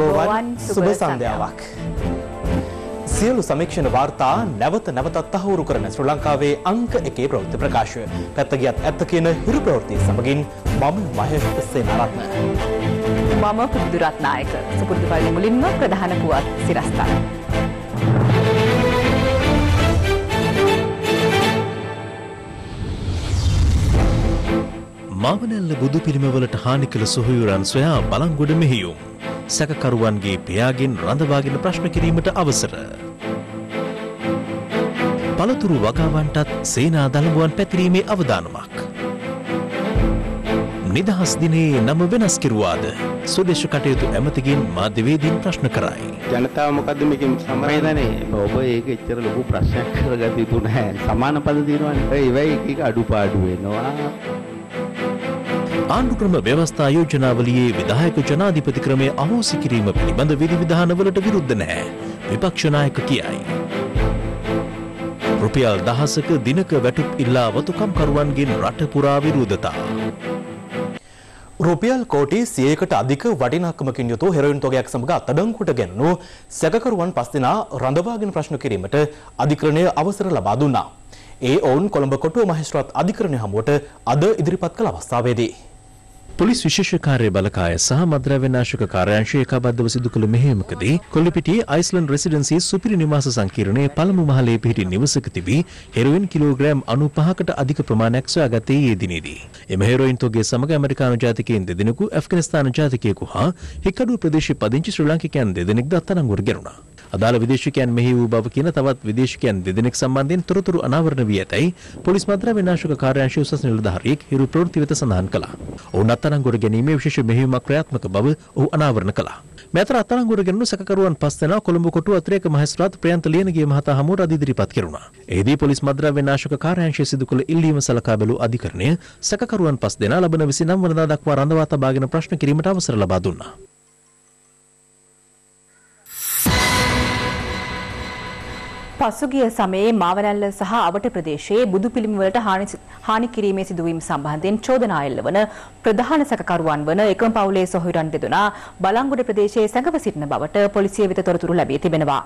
Govan Subha Sandhyavak. Sielu Samikshana Vartha Navata Tahuru Karana Sri Lankave Anka Eke Pravthi Prakashya. Pattagiyat Attakena Hiru Pravthi Samagin Mama Mahesh Senaratna. Mama Puduratnayaka Supudu Vali Mulinma Pradhana Puat Sirastana. Mawanelle budu pirimewalat hani kala sohuyuran soya balangoda mehiyum. Sakakaruwange piyagin randawagena prashna kirimata avasara. Palaturu wagawantat sena dalabuwan petirime avadanamak. Nidahas dine nama wenas kiruwada. Sodesha katayutu ematigin madhivedin prashna karai. Janathawa mokadda mekin samarayane oba eka echchara loku prashnayak karagathi yuthu naha. Samana pada diyanawane. Ei eva ekeka adupaadu wenawa. ආණ්ඩුක්‍රම ව්‍යවස්ථා යෝජනාවලියේ විධායක ජනාධිපති ක්‍රමයේ අහෝසි කිරීම පිළිබඳ විධිවිධානවලට විරුද්ධ නැහැ. විපක්ෂ නායක කියයි. රුපියල් 10ක දිනක වැටුප් ඉල්ලා වතුකම්කරුවන්ගෙන් රට පුරා විරෝධතා. රුපියල් කෝටි 100කට අධික වටිනාකමකින් යුතු හෙරොයින් තොගයක් සමග අත්අඩංගුවට ගැනුණු සැකකරුවන් 5 දෙනා රඳවාගෙන ප්‍රශ්න කිරීමට අධිකරණය අවසර ලබා දුන්නා. ඒ ඔවුන් කොළඹ කොටුව මහේස්ත්‍රාත් අධිකරණය හමුවට අද ඉදිරිපත් කළ අවස්ථාවේදී පොලිස් විශේෂ කාර්ය බලකාය සහ මද්‍රව්‍ය නාශක කාර්යාංශය ඒකාබද්ධව සිදු කළ මෙහෙයුමකදී කොළඹපිටියේ අයිස්ලන්ඩ් රෙසිඩෙන්සි සුපිරි නිවාස සංකීර්ණයේ පළමු මහලේ පිහිටි නිවසක තිබී හෙරොයින් කිලෝග්‍රෑම් 95කට අධික ප්‍රමාණයක් සොයාගත්තේ ඊයේ දිනේදී. එම හෙරොයින් තොගය සමග ඇමරිකානු ජාතිකයන් දෙදෙනෙකු, ඇෆ්ගනිස්තාන ජාතිකයෙකු හා හික්කඩුව ප්‍රදේශයේ පදිංචි ශ්‍රී ලාංකිකයන් දෙදෙනෙක්ද අත්අඩංගුවට ගැනුණා. අදාළ විදේශිකයන් මෙහි වූ බව කියන තවත් විදේශිකයන් දෙදෙනෙක් සම්බන්ධයෙන් තොරතුරු අනාවරණ වී ඇතැයි පොලිස් මද්‍රව්‍ය නාශක කාර්යාංශයේ උසස් නිලධාරියෙක් හිරු ප්‍රවෘත්ති වෙත සඳහන් කළා. ඔවුන් අත්අඩංගුවට ගැනීමේ විශේෂ මෙහෙයුමක් ක්‍රියාත්මක බව ඔහු අනාවරණ කළා. මෙතර අත්අඩංගුවට ගැනුණු සැකකරුවන් 5 දෙනා කොළඹ කොටුව අතිරේක මහේස්ත්‍රාත් ප්‍රියන්ත ලියනගේ මහතා හමුවට අද ඉදිරිපත් කෙරුණා. එෙහිදී පොලිස් මද්‍රව්‍ය නාශක කාර්යාංශයේ සිදු කළ ඉල්ලීම සලකා බැලූ අධිකරණය සැකකරුවන් 5 දෙනා ලබන 29 වනදා දක්වා රඳවා තබාගෙන ප්‍රශ්න කිරීමට අවසර ලබා දුන්නා. පසුගිය සමයේ මාවනැල්ල සහ අවට ප්‍රදේශයේ බුදු පිළිමවලට හානි කිරීමේ සිදුවීම් සම්බන්ධයෙන් චෝදනා එල්ල වන ප්‍රධාන සැකකරුවන් වන එකම පවුලේ සොහොයුරන් දෙදෙනා බලංගොඩ ප්‍රදේශයේ සැඟව සිටින බවට පොලිසිය වෙත තොරතුරු ලැබී තිබෙනවා.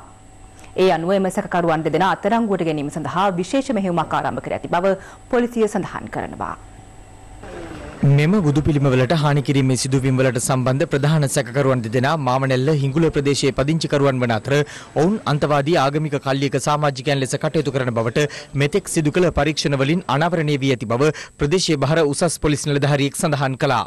ඒ අනුව එම සැකකරුවන් දෙදෙනා අත්අඩංගුවට ගැනීම සඳහා විශේෂ මෙහෙයුමක් ආරම්භ කර ඇති බව පොලිසිය සඳහන් කරනවා. මෙම බුදු පිළිමවලට හානි කිරීමේ සිදුවීම් වලට සම්බන්ධ ප්‍රධාන සැකකරුවන් දෙදෙනා මාවනැල්ල හිඟුල ප්‍රදේශයේ පදිංචිකරුවන් වන අතර ඔවුන් අන්තවාදී ආගමික කල්ලියක සමාජිකයන් ලෙස කටයුතු කරන බවට මෙතෙක් සිදු කළ පරීක්ෂණ වලින් අනාවරණය වී ඇති බව ප්‍රදේශයේ බහර උසස් පොලිස් නිලධාරියෙක් සඳහන් කළා.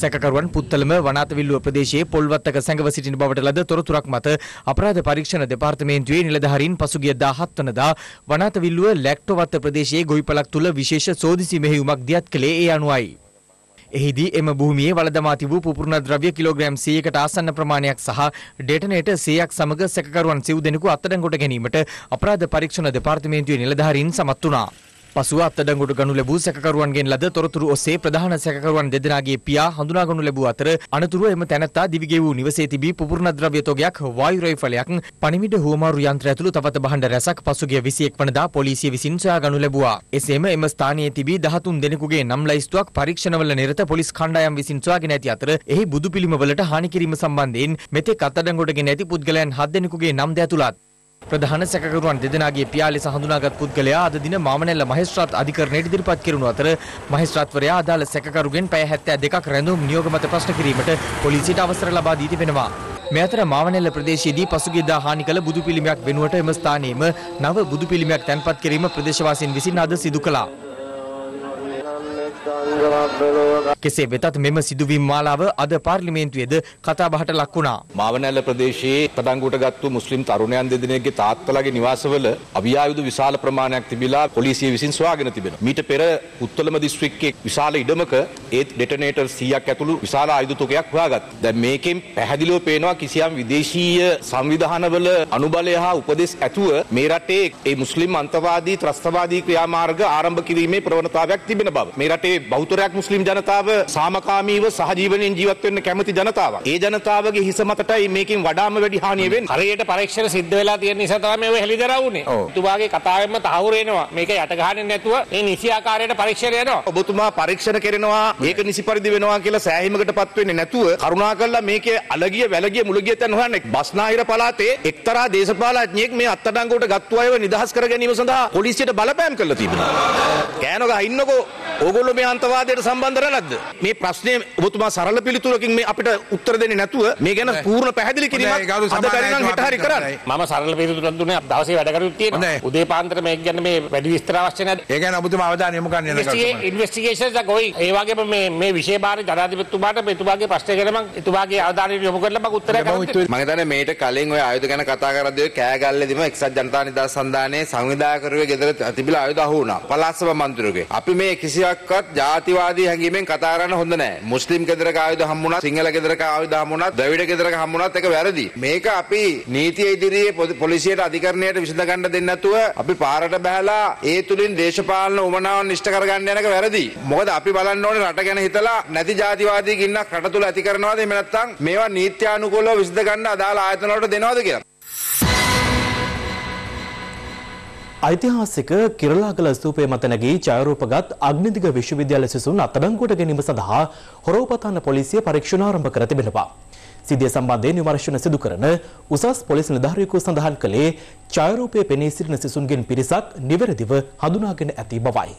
සැකකරුවන් පුත්තලම වනාතවිල්ලුව ප්‍රදේශයේ පොල්වත්තක සැඟව සිටින බවට ලද තොරතුරක් මත අපරාධ පරීක්ෂණ දෙපාර්තමේන්තුවේ නිලධාරීන් පසුගිය 17 වෙනිදා වනාතවිල්ලුව ලැක්ටොවත්ත ප්‍රදේශයේ ගොවිපලක් තුල විශේෂ සෝදිසි මෙහෙයුමක් දියත් කළේ ඒ අනුවයි. එහිදී එම භූමියේ වළදමා තිබූ පුපුරන ද්‍රව්‍ය කිලෝග්‍රෑම් 100කට ආසන්න ප්‍රමාණයක් සහ ඩේටනේටර් 100ක් සමග සැකකරුවන් සිව් දෙනෙකු අත්අඩංගුවට ගැනීමට අපරාධ පරීක්ෂණ දෙපාර්තමේන්තුවේ නිලධාරීන් සමත් වුණා. පසුව අත්අඩංගුවට ගනු ලැබූ සැකකරුවන්ගෙන් ලද තොරතුරු ඔස්සේ ප්‍රධාන සැකකරුවන් දෙදෙනාගේ පියා හඳුනා ගනු ලැබුව අතර අනතුරුව එම තැනැත්තා දිවිගෙ වූ නිවසේ තිබී පුපුරන ද්‍රව්‍ය තොගයක්, වායු රයිෆලයක්, පණිවිඩ හුවමාරු යන්ත්‍ර ඇතුළු තවත් භාණ්ඩ රැසක් පසුගිය 21 වෙනිදා පොලිසිය විසින් සොයා ගනු ලැබුවා. එසේම එම ස්ථානයේ තිබී 13 දෙනෙකුගේ නම් ලැයිස්තුවක් පරීක්ෂණවල නිරත පොලිස් කණ්ඩායම් විසින් සොයාගෙන ඇති අතර එහි බුදු පිළිමවලට හානි කිරීම සම්බන්ධයෙන් මෙතෙක් අත්අඩංගුවට ගෙන ඇති පුද්ගලයන් 7 දෙනෙකුගේ නම් ද ඇතුළත් ප්‍රධාන සැකකරුවන් දෙදෙනාගේ පියා ලෙස හඳුනාගත් පුද්ගලයා අද දින මාමනැල්ල මහේස්ත්‍රාත් අධිකරණයට ඉදිරිපත් කෙරුණු අතර මහේස්ත්‍රාත්වරයා අදාළ සැකකරුගෙන් පැය 72ක් රැඳවුම් නියෝග මත ප්‍රශ්න කිරීමට පොලිසියට අවසර ලබා දී තිබෙනවා. මේ අතර මාමනැල්ල ප්‍රදේශයේදී පසුගියදා හානි කළ බුදු පිළිමයක් වෙනුවට එම ස්ථානයේම නව බුදු පිළිමයක් තැන්පත් කිරීම ප්‍රදේශවාසීන් විසින් අද සිදු කළා. කෙසේ වෙතත් මෙම සිදුවීම් මාලාව අද පාර්ලිමේන්තුවේද කතාබහට ලක් වුණා. මාවනැල්ල ප්‍රදේශයේ අත්අඩංගුවට ගත්තු මුස්ලිම් තරුණයන් දෙදෙනෙක්ගේ තාත්තලාගේ නිවාසවල අවියායුධ විශාල ප්‍රමාණයක් තිබිලා පොලිසිය විසින් සොයාගෙන තිබෙනවා. මීට පෙර උත්තලම දිස්ත්‍රික්කයේ විශාල ඉඩමක ඒ ඩෙටනේටර් 100ක් ඇතුළු විශාල ආයුධ තොගයක් හොයාගත්තා. දැන් මේකෙන් පැහැදිලිව පේනවා කිසියම් විදේශීය සංවිධානවල අනුබලය හා උපදෙස් ඇතුව මේ රටේ ඒ මුස්ලිම් අන්තවාදී ත්‍රස්තවාදී ක්‍රියාමාර්ග ආරම්භ කිරීමේ ප්‍රවණතාවයක් තිබෙන බව. මේ රටේ රටේ බෞද්ධ මුස්ලිම් ජනතාව සාමකාමීව සහජීවනයෙන් ජීවත් වෙන්න කැමති ජනතාවක්. ඒ ජනතාවගේ හිස මතටයි මේකෙන් වඩාම වැඩි හානිය වෙන්නේ. හරියට පරීක්ෂණ සිද්ධ වෙලා තියෙන නිසා තමයි මේ ඔය හෙලිදරව් උනේ. ඔබතුමාගේ කතාවෙන්ම තහවුරු වෙනවා. මේක යට ගහන්නේ නැතුව මේ නිසි ආකාරයට පරීක්ෂණ යනවා. ඔබතුමා පරීක්ෂණ කරනවා මේක නිසි පරිදි වෙනවා කියලා සෑහීමකටපත් වෙන්නේ නැතුව කරුණාකරලා මේකේ අලගිය වැලගිය මුලගිය තැන් හොයන්නේ. බස්නාහිර පළාතේ එක්තරා දේශපාලඥයෙක් මේ අත්අඩංගුවට ගත්තු අයව නිදහස් කර ගැනීම සඳහා පොලිසියට බලපෑම් කළා තිබුණා. කෑනක අහින්නකෝ ඕගොල්ලෝ මේ අන්තවාදයට සම්බන්ධ නැද්ද? මේ ප්‍රශ්නේ ඔබතුමා සරල පිළිතුරකින් මේ අපිට උත්තර දෙන්නේ නැතුව මේ ගැන පූර්ණ පැහැදිලි කිරීමක් අද බැරි නම් හිත හරි කරන්න. මම සරල පිළිතුරක් දුන්නේ දවසේ වැඩ කරුත් තියෙනවා. උදේ පාන්දර මේක ගැන මේ වැඩි විස්තර අවශ්‍ය නැද්ද? ඒ ගැන ඔබතුමා අවධානය යොමු කරන්න යනවා. ඉන්වෙස්ටිගේෂන්ස් එක ඔයි ඒ වගේම මේ විශේෂ බාර ජනාධිපතිතුමාට මෙතුමාගේ ප්‍රශ්න ගැන මම එතුමාගේ අවධානය යොමු කරලා මම උත්තර ගන්නවා. මම හිතන්නේ මේට කලින් ඔය ආයුධ ගැන කතා කරද්දී කෑ ගල්ලේදීම එක්සත් ජනතා නිදහස් සංධානයේ සංවිධායකරුවෙක් ගෙදර තිබිලා ආයුධ අහු වුණා. පලාස්ව මන්ත්‍රීගේ. අපි මේ කිසියක්වත් ජාතිවාදී හැඟීමෙන් කතා කරන්න හොඳ නැහැ. මුස්ලිම් කේදරක ආයුධ හම්බුණා, සිංහල කේදරක ආයුධ හම්බුණා, ද්‍රවිඩ කේදරක හම්බුණාත් ඒක වැරදි. මේක අපි නීතිය ඉදිරියේ පොලිසියට අධිකරණයට විසඳ ගන්න දෙන්නේ නැතුව අපි පාරට බහැලා ඒ තුලින් දේශපාලන උමනාවන් ඉෂ්ට කරගන්න යනක වැරදි. මොකද අපි බලන්න ඕනේ රට ගැන හිතලා නැති ජාතිවාදී ගින්නක් රට තුල ඇති කරනවාද එහෙම නැත්නම් මේවා නීත්‍යානුකූලව විසඳ ගන්න අදාළ ආයතන වලට දෙනවද කියලා. ऐतिहासिक किरलागल स्तूपे मतनगी छायारूपगत अग्निदिग विश्वविद्यालय शिशुन अतडंगूट गेनीम सदहा होरोपतान पोलिसिय परीक्षणारंभ कर तिबेनवा सिद्धिय संबंधेन विमर्शन सिदु करन उसास पोलिस निर्धारिकु संधान कले छायारूपे पेनी सिरिन शिशुनगिन पिरिसक निवेरदिव हंदुनागिन ऐति बवई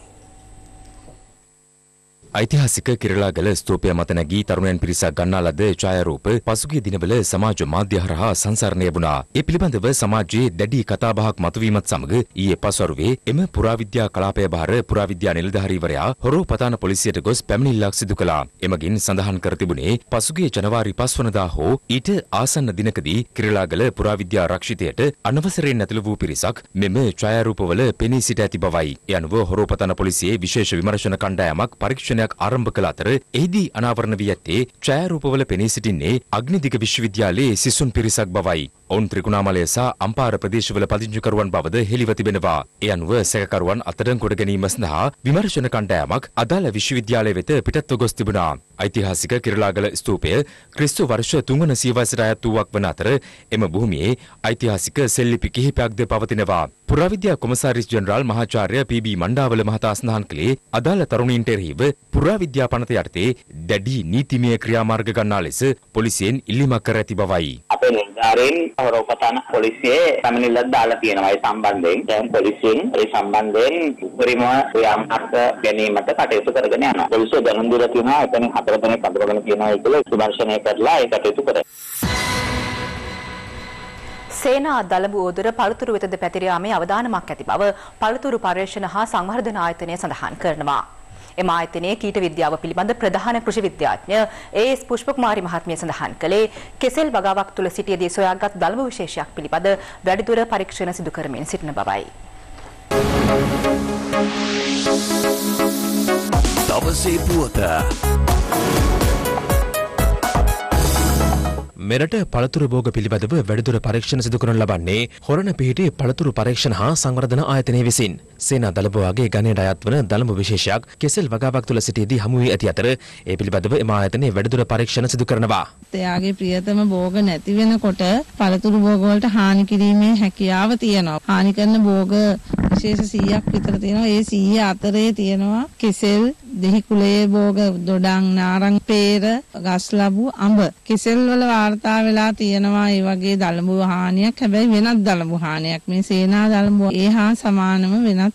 ऐतिहासिक किरलागल स्तूपे मतनगी तरुणयन पिरिसक गन्नालद छायारूप पसुगिय दिनवल समाज माध्यम हरहा संसारणे वुणा ए पिलिबंधव समाजයේ දැඩි කතාබහක් මතුවීමත් සමග ඊයේ පස්වරුවේ එම පුරාවිද්‍යා කලාපය බාර පුරාවිද්‍යා නිලධාරීවරයා හොරෝපතාන පොලිසියට ගොස් පැමිණිල්ලක් සිදු කළා. එමගින් සඳහන් කර තිබුණේ පසුගිය ජනවාරි 5 වනදා හෝ ඊට ආසන්න දිනකදී කිරලාගල පුරාවිද්‍යා රක්ෂිතයට අනවසරයෙන් ඇතුළු වූ පිරිසක් මෙම ඡායාරූපවල පෙනී සිට ඇති බවයි. ඒ අනුව හොරෝපතාන පොලිසියේ විශේෂ විමර්ශන කණ්ඩායමක් පරීක්ෂණ ආරම්භ කළ අතර එහිදී අනාවරණ වී ඇත්තේ ඡායාරූපවල පෙනී සිටින්නේ අග්නිදිග විශ්වවිද්‍යාලයේ සිසුන් පිරිසක් බවයි. ඔවුන් ත්‍රිකුණාමලය සහ අම්පාර ප්‍රදේශවල පදිංචිකරුවන් බවද හෙළිව තිබෙනවා. ඒ අනුව සැකකරුවන් අතඩංගුවට ගැනීම සඳහා විමර්ශන කණ්ඩායමක් අදාළ විශ්වවිද්‍යාලය වෙත පිටත්ව ගොස් තිබුණා. ඓතිහාසික කිරලාගල ස්තූපය ක්‍රිස්තු වර්ෂ 300 සියවසට අයත් වූවක් වන අතර එම භූමියේ ඓතිහාසික සෙල්ලිපි කිහිපයක්ද පවතිනවා. පුරාවිද්‍යා කොමසාරිස් ජෙනරාල් මහාචාර්ය පී.බී. මණ්ඩාවල මහතා සඳහන් කළේ අදාළ තරුණීන්ට එරෙහිව පුරාවිද්‍යා පනත යටතේ දැඩි නීතිමය ක්‍රියාමාර්ග ගන්නා ලෙස පොලිසියෙන් ඉල්ලීමක් කර ඇති බවයි. අපේ නිලධාරීන් හොරපතන පොලිසියේ පැමිණිල්ලක් දාලා තියෙනවා. ඒ සම්බන්ධයෙන් දැන් පොලිසියෙන් ඒ සම්බන්ධයෙන් උපරිම ක්‍රියාමාර්ග ගැනීමට කටයුතු කරගෙන යනවා. පොලිසිය දැනුම් දීලා තියෙනවා එතන 4 දෙනෙක් අඳුරගෙන තියෙනවා කියලා විමර්ශනය කරලා ඒ කටයුතු කරනවා. සේනා දළබු උදර පළතුරු වෙතද පැතිර යාමේ අවධානමක් ඇති බව පළතුරු පර්යේෂණ හා සංවර්ධන ආයතනය සඳහන් කරනවා. එම ආයතනයේ කීට විද්‍යාව පිළිබඳ ප්‍රධාන කෘෂි විද්‍යාඥ ඒ.එස්. පුෂ්පකුමාරි මහත්මිය සඳහන් කළේ කෙසෙල් වගාවක් තුල සිටියදී සොයාගත් දළබු විශේෂයක් පිළිබඳ වැඩිදුර පරීක්ෂණ සිදු කරමින් සිටින බවයි. දවසේ පුවත මෙරට පළතුරු භෝග පිළිබඳව වැඩිදුර පරීක්ෂණ සිදු කරනු ලබන්නේ හොරණ පිහිටියේ පළතුරු පරීක්ෂණ හා සංවර්ධන ආයතනය විසින්. සේනා දළබවාගේ ගණයට අයත් වන දළබ විශේෂයක් කෙසෙල් වගාවක් තුළ සිටියේදී හමු වී ඇති අතර ඒ පිළිබඳව එම ආයතනයේ වැඩිදුර පරීක්ෂණ සිදු කරනවා. එයාගේ ප්‍රියතම භෝග නැති වෙනකොට පළතුරු භෝග වලට හානි කිරීමේ හැකියාව තියෙනවා. හානි කරන භෝග විශේෂ 100ක් විතර තියෙනවා. ඒ 100 අතරේ තියෙනවා කෙසෙල්, දෙහි කුලයේ භෝග, දොඩම්, නාරං, පෙර, ගස් ලැබු, අඹ. කෙසෙල් වල තා වෙලා තියෙනවා. ඒ වගේ දළබු හානියක් හැබැයි වෙනත් දළබු හානියක් මේ සේනා දළබු ඒ හා සමානම වෙනත්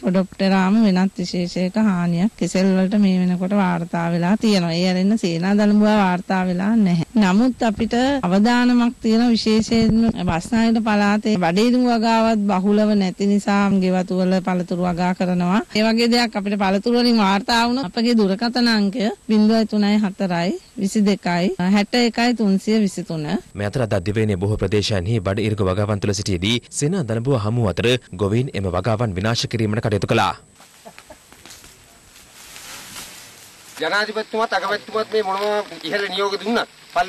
ප්‍රොඩොක්ටරාම වෙනත් විශේෂයක හානියක් කෙසෙල් වලට මේ වෙනකොට වාර්තා වෙලා තියෙනවා. ඒ ඇරෙන්න සේනා දළබු වාර්තා වෙලා නැහැ. නමුත් අපිට අවධානමක් තියෙන විශේෂයෙන්ම වස්නාහිර පළාතේ වැඩිදුව වගාවත් බහුලව නැති නිසා ගෙවතු වල පළතුරු වගා කරනවා. ඒ වගේ දෙයක් අපිට පළතුරු වලින් වාර්තා වුණා. අපගේ දුරකථන අංකය 0364 22 61 300 මෙතර අද දිවයිනේ බොහෝ ප්‍රදේශයන්හි බඩ ඉරක වගාවන් තුළ සිටියේදී සේනා දළබුව හමු අතර ගොවීන් එම වගාවන් විනාශ කිරීමට කටයුතු කළා. ජනාධිපතිතුමත් අගමැතිතුමත් මේ මොනවා ඉහළ නියෝග දුන්නත් Metre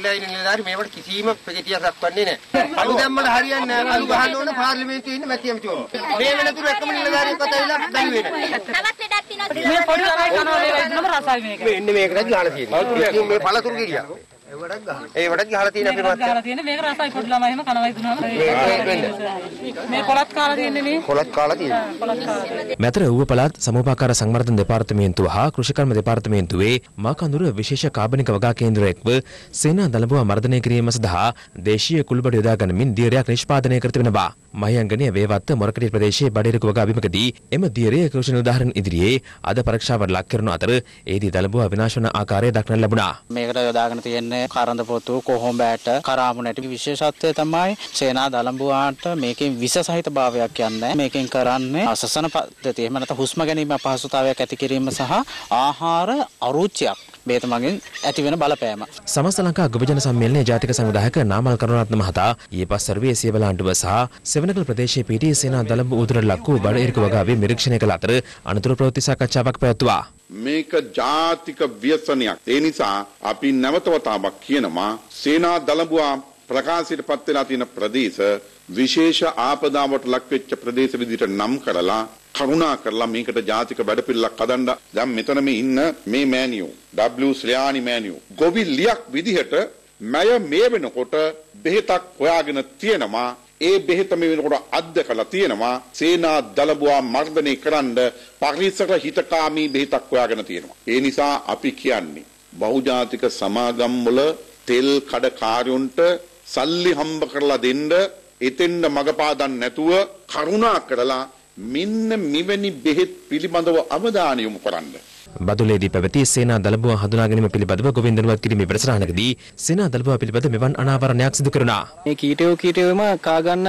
Uwe Palat, Samupakara Sangmarthan Departamentu ha, Krushikarma Departamentuwe, Makandura Vishesha Kabanika Waga Kendrakwa, Sena Dalabu Mardane Krimas Daha, Deshi Kulba Daganamin, Dirak Nishpadane Kartinaba, Mahangani Vevata, Market Pradesh, Badirikoga Bimadi, Emma Dire, Krushin Dahan Idri, Ada Parakshavar Lakir Natar, Edi Dalabu Vinashana Akare, Dakna Labuna. Mega Dagan Karanda Potu, Kohom Batter, Karamunati Visheshat Tamai, Sena Dalambu Art, making Visa Sahita Bavia Kyan, making Karane, Assassin Temanata Husmaganima Pasutavia Katikirim Saha, Ahara, Aruchia. Betamagin, Ativana Balapema. Samasalanka, Govijana Samil, Jatika Samudaka, Namal Karanat Mahata, Yepa Service, Sevalan Dubasa, Sevenakal Pradesh, PT, Sena, Dalambu Udra Laku, Badir Kogagavi, Mirikshinekalatri, Anatru Protisaka Chavak Patua. Make a Jatika Vyasania, Enisa, Api Navatavata, Kienama, Sena, Dalambua, Prakasi Patelatina Pradesa, Vishesha Apada, what Lakpich Pradesa visited Nam Kerala. Karuna Kerala make it a Jatika Badapilla Kadanda, Jam Metanami in May menu, W. Sriani menu. Govi Liak Vidiheta, Maya Mavenokota, Beheta Quagana Tienama, E. Behetamivinota Addekala Tienama, Sena Dalabua, Mardane Karanda, Pakisaka Hitakami, Beheta Quagana Tienama. Enisa Apikiani, Bahujatika Samagambula, Tel Kadakariunta, Salli Hambakarla Dinda, Etenda Magapadan Natua, Karuna Kerala. Minna miveni behet pilibandhawa avadaniyum karanna. Baduledi pavati Sena Dalabuwa hadaganima pilibadawa Govindanawa kirime වැඩසටහනකදී Sena Dalabuwa pilibadawa මෙවන් අනාවරණයක් සිදු කරනවා. මේ කීටේවම කා ගන්න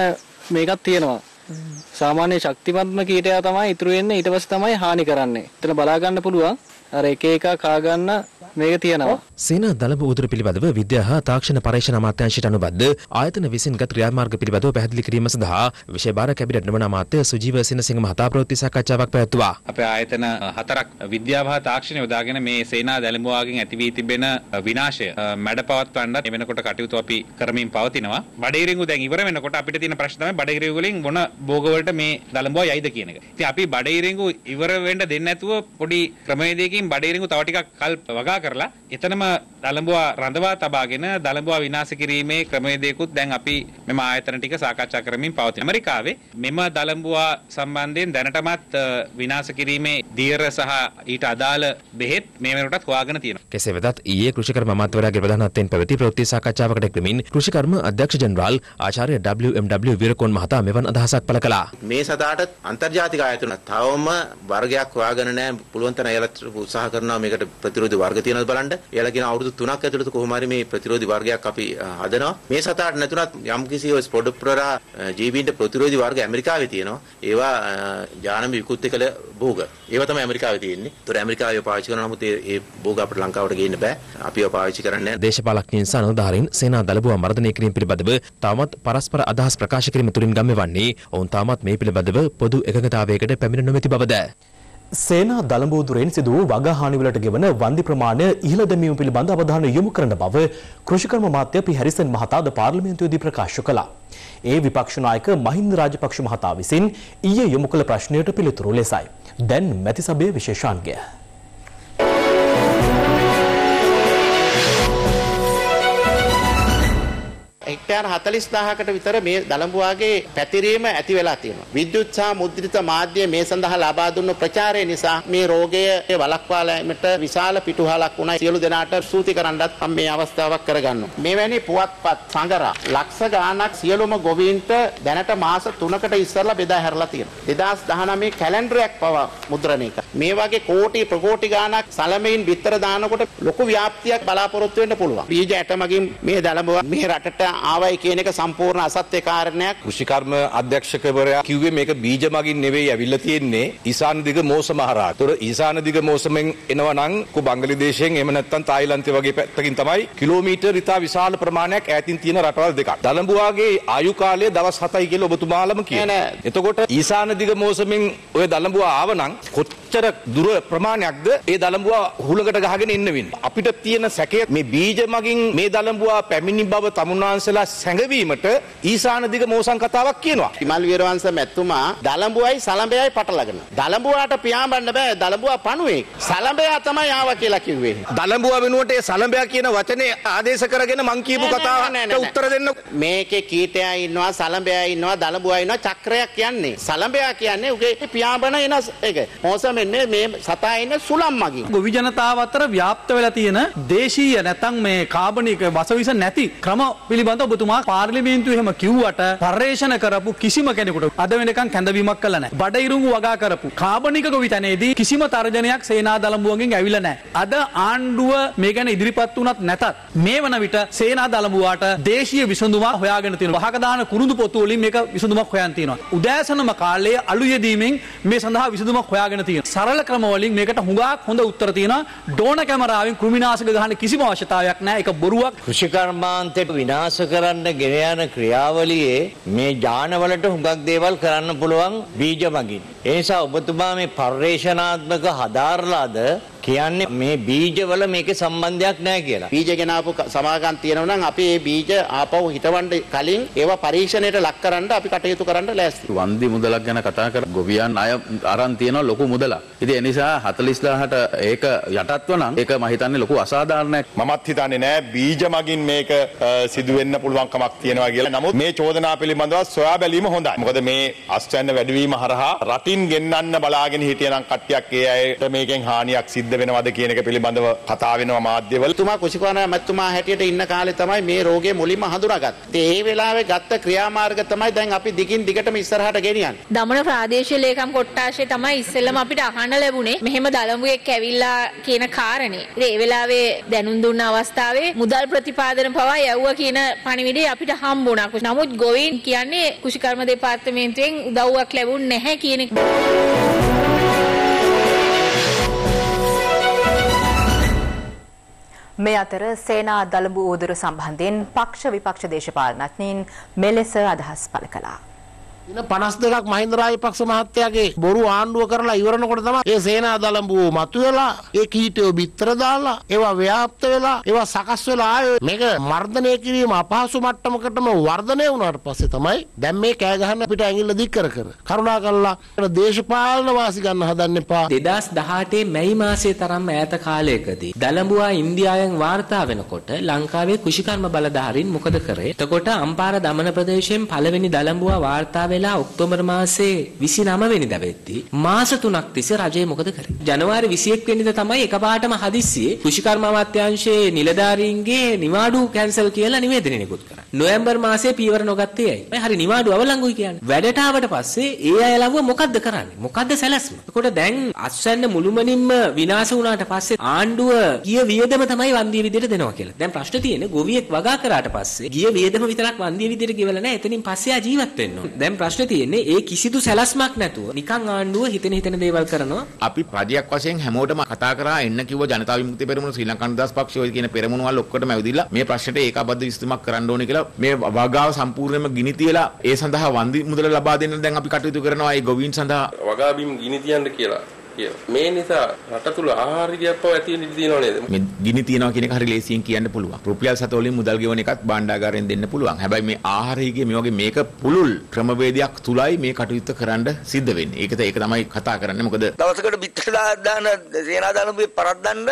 මේකක් තියෙනවා. සාමාන්‍ය ශක්තිමත්ම කීටයා තමයි ඉතුරු වෙන්නේ ඊට පස්සේ තමයි හානි කරන්නේ. එතන බලා ගන්න පුළුවන් අර එක එක කා ගන්න මේක තියෙනවා. Sena Dalabuwa උතුරු පිළිබඳව විද්‍යා හා තාක්ෂණ පරීක්ෂණ අමාත්‍යාංශයට අනුබද්ධ ආයතන විසින් ගත ක්‍රියාමාර්ග පිළිබඳව පැහැදිලි කිරීම සඳහා විශේෂ බාර කැබිනට් නියමන අමාත්‍ය සුජීව සෙනසිංහ මහතා ප්‍රවෘත්ති සාකච්ඡාවක් පැවැත්වුවා. අපේ ආයතන හතරක් විද්‍යාව හා තාක්ෂණය යොදාගෙන මේ Sena Dalabuwaගෙන් ඇති වී තිබෙන විනාශය මැඩපවත්වන්නත් වෙනකොට කටයුතු අපි කරමින් පවතිනවා. බඩේරිඟු දැන් ඉවර වෙනකොට අපිට තියෙන ප්‍රශ්න තමයි බඩේරිඟු වලින් මොන භෝග වලට මේ Dalabuwa යයිද කියන එක. ඉතින් අපි බඩේරිඟු ඉවර වෙන්න දෙන්නේ නැතුව පොඩි ක්‍රමවේදයකින් බඩේරිඟු තව ටිකක් කල්ප වගා කරලා එතනම Dalabuwa Randava Tabagina, Dalabuwa Vinasakirime, Kramedekut, then Api, Mema Atlantica Saka Chakramin, Paut Americave, Mema Dalabuwa Sambandin, Danatamat, Vinasakirime, Dear Saha, Itadal, Behet, Memerat Waganatin. Kesevat, Ye, Krushikarma Matura Gavana, Ten Pavati, Proti Saka Chavakamin, Krushikarma, Adex General, Acharya WMW Virkon Mahata, Mevan Adhasak Palakala. Mesadat, Antarjatikatuna, Tauma, Varga, Quagana, Pulantana, Sakarna, make a Patru the Vargatina Balanda, Yelagina out. තුනක් ඇතුළත කොහොමාරි මේ ප්‍රතිරෝධි වර්ගයක් අපි හදනවා මේ සතාට නැතුණත් යම් කිසි ඔය ස්පොඩොප්ටරා ජීවීන්ට ප්‍රතිරෝධි වර්ග ඇමරිකාවේ තියෙනවා ඒවා ඥානම විකෘති කළ භෝග ඒවා තමයි ඇමරිකාවේ තියෙන්නේ ඒතර ඇමරිකාවේ පාවිච්චි කරනවා නමුත් මේ භෝග අපිට ලංකාවට ගේන්න බෑ අපිව පාවිච්චි කරන්නේ නැහැ දේශපාලකයන් සහ අනුදාහරින් Sena Dalabuwa මර්ධනය කිරීම පිළිබඳව තාමත් පරස්පර අදහස් ප්‍රකාශ කිරීම තුලින් ගම්මේ වන්නේ ඔවුන් තාමත් මේ පිළිබඳව පොදු එකඟතාවයකට පැමිණ නොමැති බවද Sena Dalambuduren Sidhu, Wagahani will given a Vandi Pramana, Ila the Mupil Banda Badana Yumukranda Bava, Krushikarma Matya P. Harrison Mahata, the Parliament to the Prakashukala. A Vipakshanaika, Mahinda Rajapaksha Mahata Visin, Ia Yumukala Prashna to Pilitru Lesai. Then Mathisabe Visheshange. Hectare Hatalis Dahaka Vitara me Dalambuage, Patirima Ativelatino. Vidutsa Mudrita Madhya Mesan the Halabaduno Prachare Nisa Me Roge Valakwala Meta Visala Pituhala Kuna Silu Denata Suti Karandat Ameavastava Karagano. Meveni Puatpat Sangara Laksa Ganak Sieluma Govinta Danata Masa Tunakata Isala Beda Herlatin. Didas Dahanami Calendriak Pava Mudranika. Mevake Koti Progoti Ganak Salamin Bitra Danakota Lokuyaptia Balaporotu and Pulva. Vijatamagim me Dalamba me Ratata ආවයි කියන එක සම්පූර්ණ අසත්‍ය කාරණයක්. කෘෂිකර්ම අධ්‍යක්ෂකවරයා කිව්වේ මේක බීජ මගින් නෙවෙයි අවිල්ල තියෙන්නේ ඊසාන දිග මෝසම හරහා. ඒතොර ඊසාන දිග මෝසමෙන් එනවා නම් කො බංගලිදේශයෙන් එහෙම නැත්නම් තායිලන්තය වගේ පැත්තකින් තමයි කිලෝමීටර් ඉතා විශාල ප්‍රමාණයක් ඈතින් තියෙන රටවල් දෙකක්. දලඹුවාගේ ආයු කාලය දවස් 7යි කියලා ඔබතුමාලම කියනවා. එතකොට ඊසාන දිග මෝසමෙන් ඔය දලඹුවා ආව නම් කොච්චර දුර ප්‍රමාණයක්ද ඒ දලඹුවා හුලකට ගහගෙන ඉන්න වෙන්නේ. අපිට තියෙන සැකය මේ බීජ මගින් මේ දලඹුවා පැමිණි බව තමුන්වන්සලා සැඟවීමට ඊසාන දිග මෝසම් කතාවක් කියනවා. හිමල් වීරවංශ මැතිතුමා දලඹුවයි සලඹයයි පටලගෙන. දලඹුවාට පියාඹන්න බෑ දලඹුවා පණුවෙක්. සලඹයා තමයි ආවා කියලා කිව්වේ. දලඹුවා වෙනුවට ඒ සලඹයා කියන වචනේ ආදේශ කරගෙන මං කියපු කතාවට උත්තර දෙන්න. මේකේ කීටයා ඉන්නවා සලඹයා ඉන්නවා දලඹුවා ඉන්නවා චක්‍රයක් යන්නේ. සලඹයා කියන්නේ උගේ පියාඹන එනස් ඒක. මෝසම එන්නේ මේ සතා ඉන්නේ සුලම් මගින්. ගොවි ජනතාව අතර ව්‍යාප්ත වෙලා තියෙන දේශීය නැත්නම් මේ කාබනික වසවිස නැති ක්‍රම පිළිබඳව ඔබතුමා පාර්ලිමේන්තුවේ එහෙම කිව්වට පරිශන කරපු කිසිම කෙනෙකුට අද වෙනකන් කැඳවීමක් කළා නැහැ. බඩිරුඟු වගා කරපු කාබනික ගොවිතැනේදී කිසිම තර්ජනයක් සේනා දලඹුවන්ගෙන් ඇවිල්ලා නැහැ. අද ආණ්ඩුව මේ ගැන ඉදිරිපත් වුණත් නැතත් මේ වන විට සේනා දලඹුවාට දේශීය විසඳුමක් හොයාගෙන තියෙනවා. වහක දාන කුරුඳු පොතු වලින් මේක විසඳුමක් හොයන් තියෙනවා. උදෑසනම කාලයේ අලු යෙදීමෙන් මේ සඳහා විසඳුමක් හොයාගෙන තියෙනවා. සරල ක්‍රම වලින් මේකට හුඟක් හොඳ උත්තර තියෙනවා. ඩෝන කැමරාවෙන් කෘමිනාශක ගහන්න කිසිම අවශ්‍යතාවයක් නැහැ. ඒක බොරුවක්. කෘෂිකර්මාන්තයට විනාශ කරන්න ගෙන යන ක්‍රියාවලියේ මේ ඥානවලට හුඟක් දේවල් කරන්න පුළුවන් බීජ මගින්. ඒ නිසා ඔබතුමා මේ පරිශනාත්මක හදාරලාද කියන්නේ මේ බීජවල මේකේ සම්බන්ධයක් නැහැ කියලා. බීජ ගැන ආපු සමාගම් තියෙනවා නම් අපි මේ බීජ ආපහු හිටවන්න කලින් ඒවා පරීක්ෂණයට ලක් කරන්න අපි කටයුතු කරන්න ලෑස්ති. වන්දි මුදලක් ගැන කතා කර ගොවියන් අය අරන් තියෙනවා ලොකු මුදලක්. ඉතින් ඒ නිසා 40000ට ඒක යටත්ව නම් ඒක මම හිතන්නේ ලොකු අසාධාරණයක්. මමත් හිතන්නේ නෑ බීජ මගින් මේක සිදු වෙන්න පුළුවන් කමක් තියෙනවා කියලා. නමුත් මේ චෝදනා පිළිබඳව සොයා බැලීම හොඳයි. මොකද මේ අස්වැන්න වැඩිවීම හරහා රටින් ගෙන්නන්න බලාගෙන හිටියනම් කට්ටියක් ඒ අයට මේකෙන් හානියක් සිද්ධ වෙනවද කියන එක පිළිබඳව කතා වෙනවා මාධ්‍යවල. තුමා කුෂිකර්ම මැතිතුමා හැටියට ඉන්න කාලේ තමයි මේ රෝගේ මුලින්ම හඳුනාගත්තේ. ඒ වෙලාවේ ගත්ත ක්‍රියාමාර්ග තමයි දැන් අපි දිගින් දිගටම ඉස්සරහට ගෙනියන්නේ. දමන ප්‍රාදේශීය ලේකම් කොට්ටාශය තමයි ඉස්සෙල්ලම අපිට අහන්න ලැබුණේ මෙහෙම දලඹුවෙක් ඇවිල්ලා කියන කාරණේ. ඒ වෙලාවේ දැනුම් දුන්න අවස්ථාවේ මුදල් ප්‍රතිපාදන පවා යවුවා කියන පණිවිඩය අපිට හම්බුණා. නමුත් ගොවීන් කියන්නේ කුෂිකර්ම දෙපාර්තමේන්තුවෙන් උදව්වක් ලැබුණේ නැහැ කියන එක. මේ අතර සේනා දලඹු උදරු සම්බන්ධයෙන් පක්ෂ විපක්ෂ දේශපාලනඥයින් මෙලෙස අදහස් පළ කළා. දින 52ක් මහින්ද රාජපක්ෂ මහත්තයාගේ බොරු ආණ්ඩුව කරලා ඉවරනකොට තමයි මේ සේනා දලඹුව මතුවලා ඒ කීටයෝ බිත්තර දාලා ඒවා ව්‍යාප්ත වෙලා ඒවා සකස් වෙලා ආයේ මේක මර්ධනය කිරීම අපහසු මට්ටමකටම වර්ධනය වුණාට පස්සේ තමයි දැන් මේ කෑ ගහන්න අපිට ඇඟිල්ල දික් කර කර කරුණාකරලා දේශපාලන වාසි ගන්න හදන්න එපා. 2018 මැයි මාසයේ තරම් ඈත කාලයකදී දලඹුවා ඉන්දියාවෙන් වාර්තා වෙනකොට ලංකාවේ කුෂිකර්ම බලධාරීන් මොකද කරේ? එතකොට අම්පාර දමන ප්‍රදේශයෙන් පළවෙනි දලඹුවා වාර්තා ඔක්තෝබර් මාසේ 29 වෙනිදා වෙද්දී මාස 3ක් තිස්සේ රජය මොකද කරේ? ජනවාරි 21 වෙනිදා තමයි එකපාරටම හදිස්සියේ කුෂිකර්ම අමාත්‍යාංශයේ නිලධාරීන්ගේ නිවාඩු කැන්සල් කියලා නිවේදනය නිකුත් කරා. නොවැම්බර් මාසයේ පියවර නොගත්තේ ඇයි? මේ හරි නිවාඩු අවලංගුයි කියන්නේ. වැඩට ආවට පස්සේ ඒ අය ලව්ව මොකද්ද කරන්නේ? මොකද්ද සැලැස්ම? එතකොට දැන් අස්වැන්න මුළුමනින්ම විනාශ වුණාට පස්සේ ආණ්ඩුව ගිය වියදම තමයි වන්දිය විදියට දෙනවා කියලා. දැන් ප්‍රශ්න තියෙන්නේ ගොවියෙක් වගා කරාට පස්සේ ගිය වියදම විතරක් වන්දිය විදියට ගෙවලා නැහැ. එතනින් පස්සේ ආ ජීවත් වෙන්න ඕන. දැන් ප්‍රශ්නේ තියෙන්නේ ඒ කිසිදු සැලැස්මක් නැතුව නිකන් ආණ්ඩුව හිතෙන දේවල් කරනවා. අපි පඩියක් වශයෙන් හැමෝටම කතා කරා එන්න කිව්ව ජනතා විමුක්ති පෙරමුණ ශ්‍රී ලංකා නිදහස් පක්ෂය ඔය කියන පෙරමුණ වල ඔක්කොටම ඇවිදilla මේ ප්‍රශ්නෙට ඒකාබද්ධ විසඳුමක් කරන්න ඕනේ කියලා මේ වගාව සම්පූර්ණයෙන්ම ගිනි තියලා ඒ සඳහා වන්දි මුදල ලබා දෙන්න දැන් අපි කටයුතු කරනවා ඒ ගොවීන් සඳහා වගා බිම් ගිනි තියන්න කියලා. මේ නිසා රට තුල ආහාර ඉඩයක් පව ඇති වෙන ඉඩ තියෙනව නේද? මේ ගිනි තියනවා කියන එක හරි ලේසියෙන් කියන්න පුළුවන්. රුපියල් 7 වලින් මුදල් ගෙවන එකත් භාණ්ඩාගාරයෙන් දෙන්න පුළුවන්. හැබැයි මේ ආහාරයේ මේ වගේ මේක පුළුල් ක්‍රමවේදයක් තුලයි මේ කටයුත්ත කරන්න සිද්ධ වෙන්නේ. ඒක තමයි කතා කරන්නේ. මොකද දවසකට පිටට දාන සේනාධාරණුගේ පරද්දන්න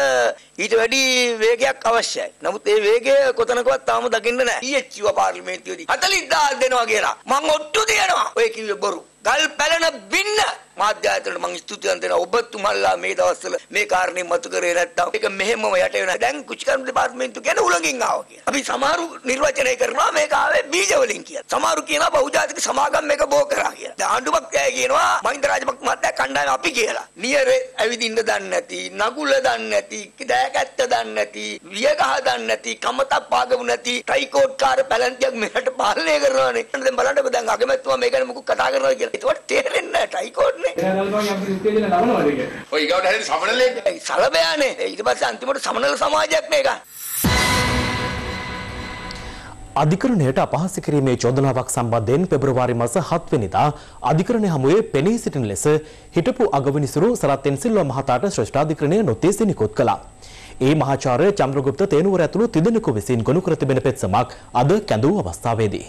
ඊට වැඩි වේගයක් අවශ්‍යයි. නමුත් ඒ වේගය කොතනකවත් තාම දකින්න නැහැ. ඊයේ කිව්වා පාර්ලිමේන්තුවේදී 40000 දෙනවා කියලා. මං ඔට්ටු දෙනවා. ඔය කිව්ව බොරු. ගල් පැලන බින්න මාධ්‍යයට මම ස්තුතියන් දෙනවා ඔබතුමාලා මේ දවස්වල මේ කාරණේ මතු කරේ නැත්නම් ඒක මෙහෙමම යට වෙනවා දැන් කුචිකර්ම දෙපාර්තමේන්තුව ගැන උලඟින් ආවා කියලා. අපි සමහරු නිර්වචනය කරනවා මේක ආවේ බීජ වලින් කියලා. සමහරු කියනවා බෞද්ධාතික සමාගම් මේක බෝ කරා කියලා. දැන් ආණ්ඩුවක් ඇය කියනවා මහින්ද රාජපක්ෂ මහත්තයා කණ්ඩායම අපි කියලා. නියරේ ඇවිදින්න දන්නේ නැති, නගුල දන්නේ නැති, දෑකැත්ත දන්නේ නැති, වියගහ දන්නේ නැති, කමතක් පාගමු නැති, ට්‍රයිකෝට්කාර පැලැන්තියක් මෙහෙට පාලනය කරනවානේ. දැන් බලන්න දැන් අගමැතිතුමා මේ ගැන මොකක් කතා කරනවද කියලා. ඒකට තේරෙන්නේ නැහැ ට්‍රයිකෝට්නේ. ඔය ඊගොඩ හැරි සමනලේ සලබයනේ. ඊට පස්සේ අන්තිමට සමනල සමාජයක් මේක. අධිකරණයට අපහාස කිරීමේ චෝදනාවක් සම්බන්ධයෙන් පෙබරවාරි මාස 7 වෙනිදා අධිකරණ හමුවේ පෙනී සිටින ලෙස හිටපු අගවිනිසුරු සරත්ෙන් සිල්වා මහතාට ශ්‍රේෂ්ඨාධිකරණය නොතේසි නිකුත් කළා. ඒ මහාචාර්ය චන්ද්‍රගුප්ත තේනුවර ඇතුළු තිදෙනෙකු විසින් ගොනු කර තිබෙන පෙත්සමක් අද කැඳවූ අවස්ථාවේදී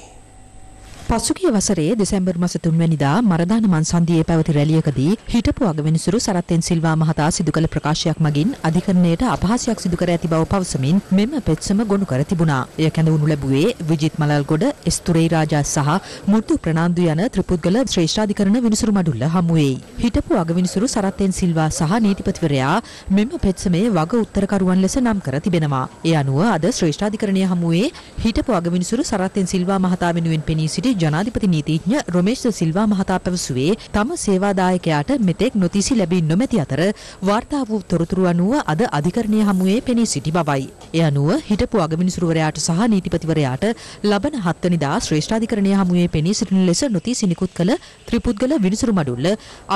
පසුගිය වසරේ දෙසැම්බර් මාස 3 වෙනිදා මරදාන මංසන්දියේ පැවති රැලියකදී හිටපු අගවිනිසුරු සරත්ෙන් සිල්වා මහතා සිදු කළ ප්‍රකාශයක් මගින් අධිකරණයට අපහාසයක් සිදු කර ඇති බව පවසමින් මෙම පෙත්සම ගොනු කර තිබුණා. එය කැඳවුණු ලැබුවේ විජිත් මලල්ගොඩ, එස්තුරේ රාජා සහ මුතු ප්‍රනාන්දු යන ත්‍රිපුද්ගල ශ්‍රේෂ්ඨාධිකරණ විනිසුරු මඩුල්ල හමුවේ. හිටපු අගවිනිසුරු සරත්ෙන් සිල්වා සහ නීතිපතිවරයා මෙම පෙත්සමේ වග උත්තරකරුවන් ලෙස නම් කර තිබෙනවා. ඒ අනුව අද ශ්‍රේෂ්ඨාධිකරණයේ හමුවේ හිටපු අගවිනිසුරු සරත්ෙන් සිල්වා මහතා වෙනුවෙන් පෙනී සිටි ජනාධිපති නීතිඥ රොමේෂ් සිල්වා මහතා පැවසුවේ තම සේවාදායකයාට මෙතෙක් නොතිසි ලැබී නොමැති අතර වාර්තා වූ තොරතුරු අනුව අද අධිකරණයේ හමුවේ පෙනී සිටි බවයි. ඒ අනුව හිටපු අගවිනිසුරුවරයාට සහ නීතිපතිවරයාට ලබන 7 වෙනිදා ශ්‍රේෂ්ඨාධිකරණයේ හමුවේ පෙනී සිටින ලෙස නොතිසි නිකුත් කළ ත්‍රිපුද්ගල විනිසුරු මඩුල්ල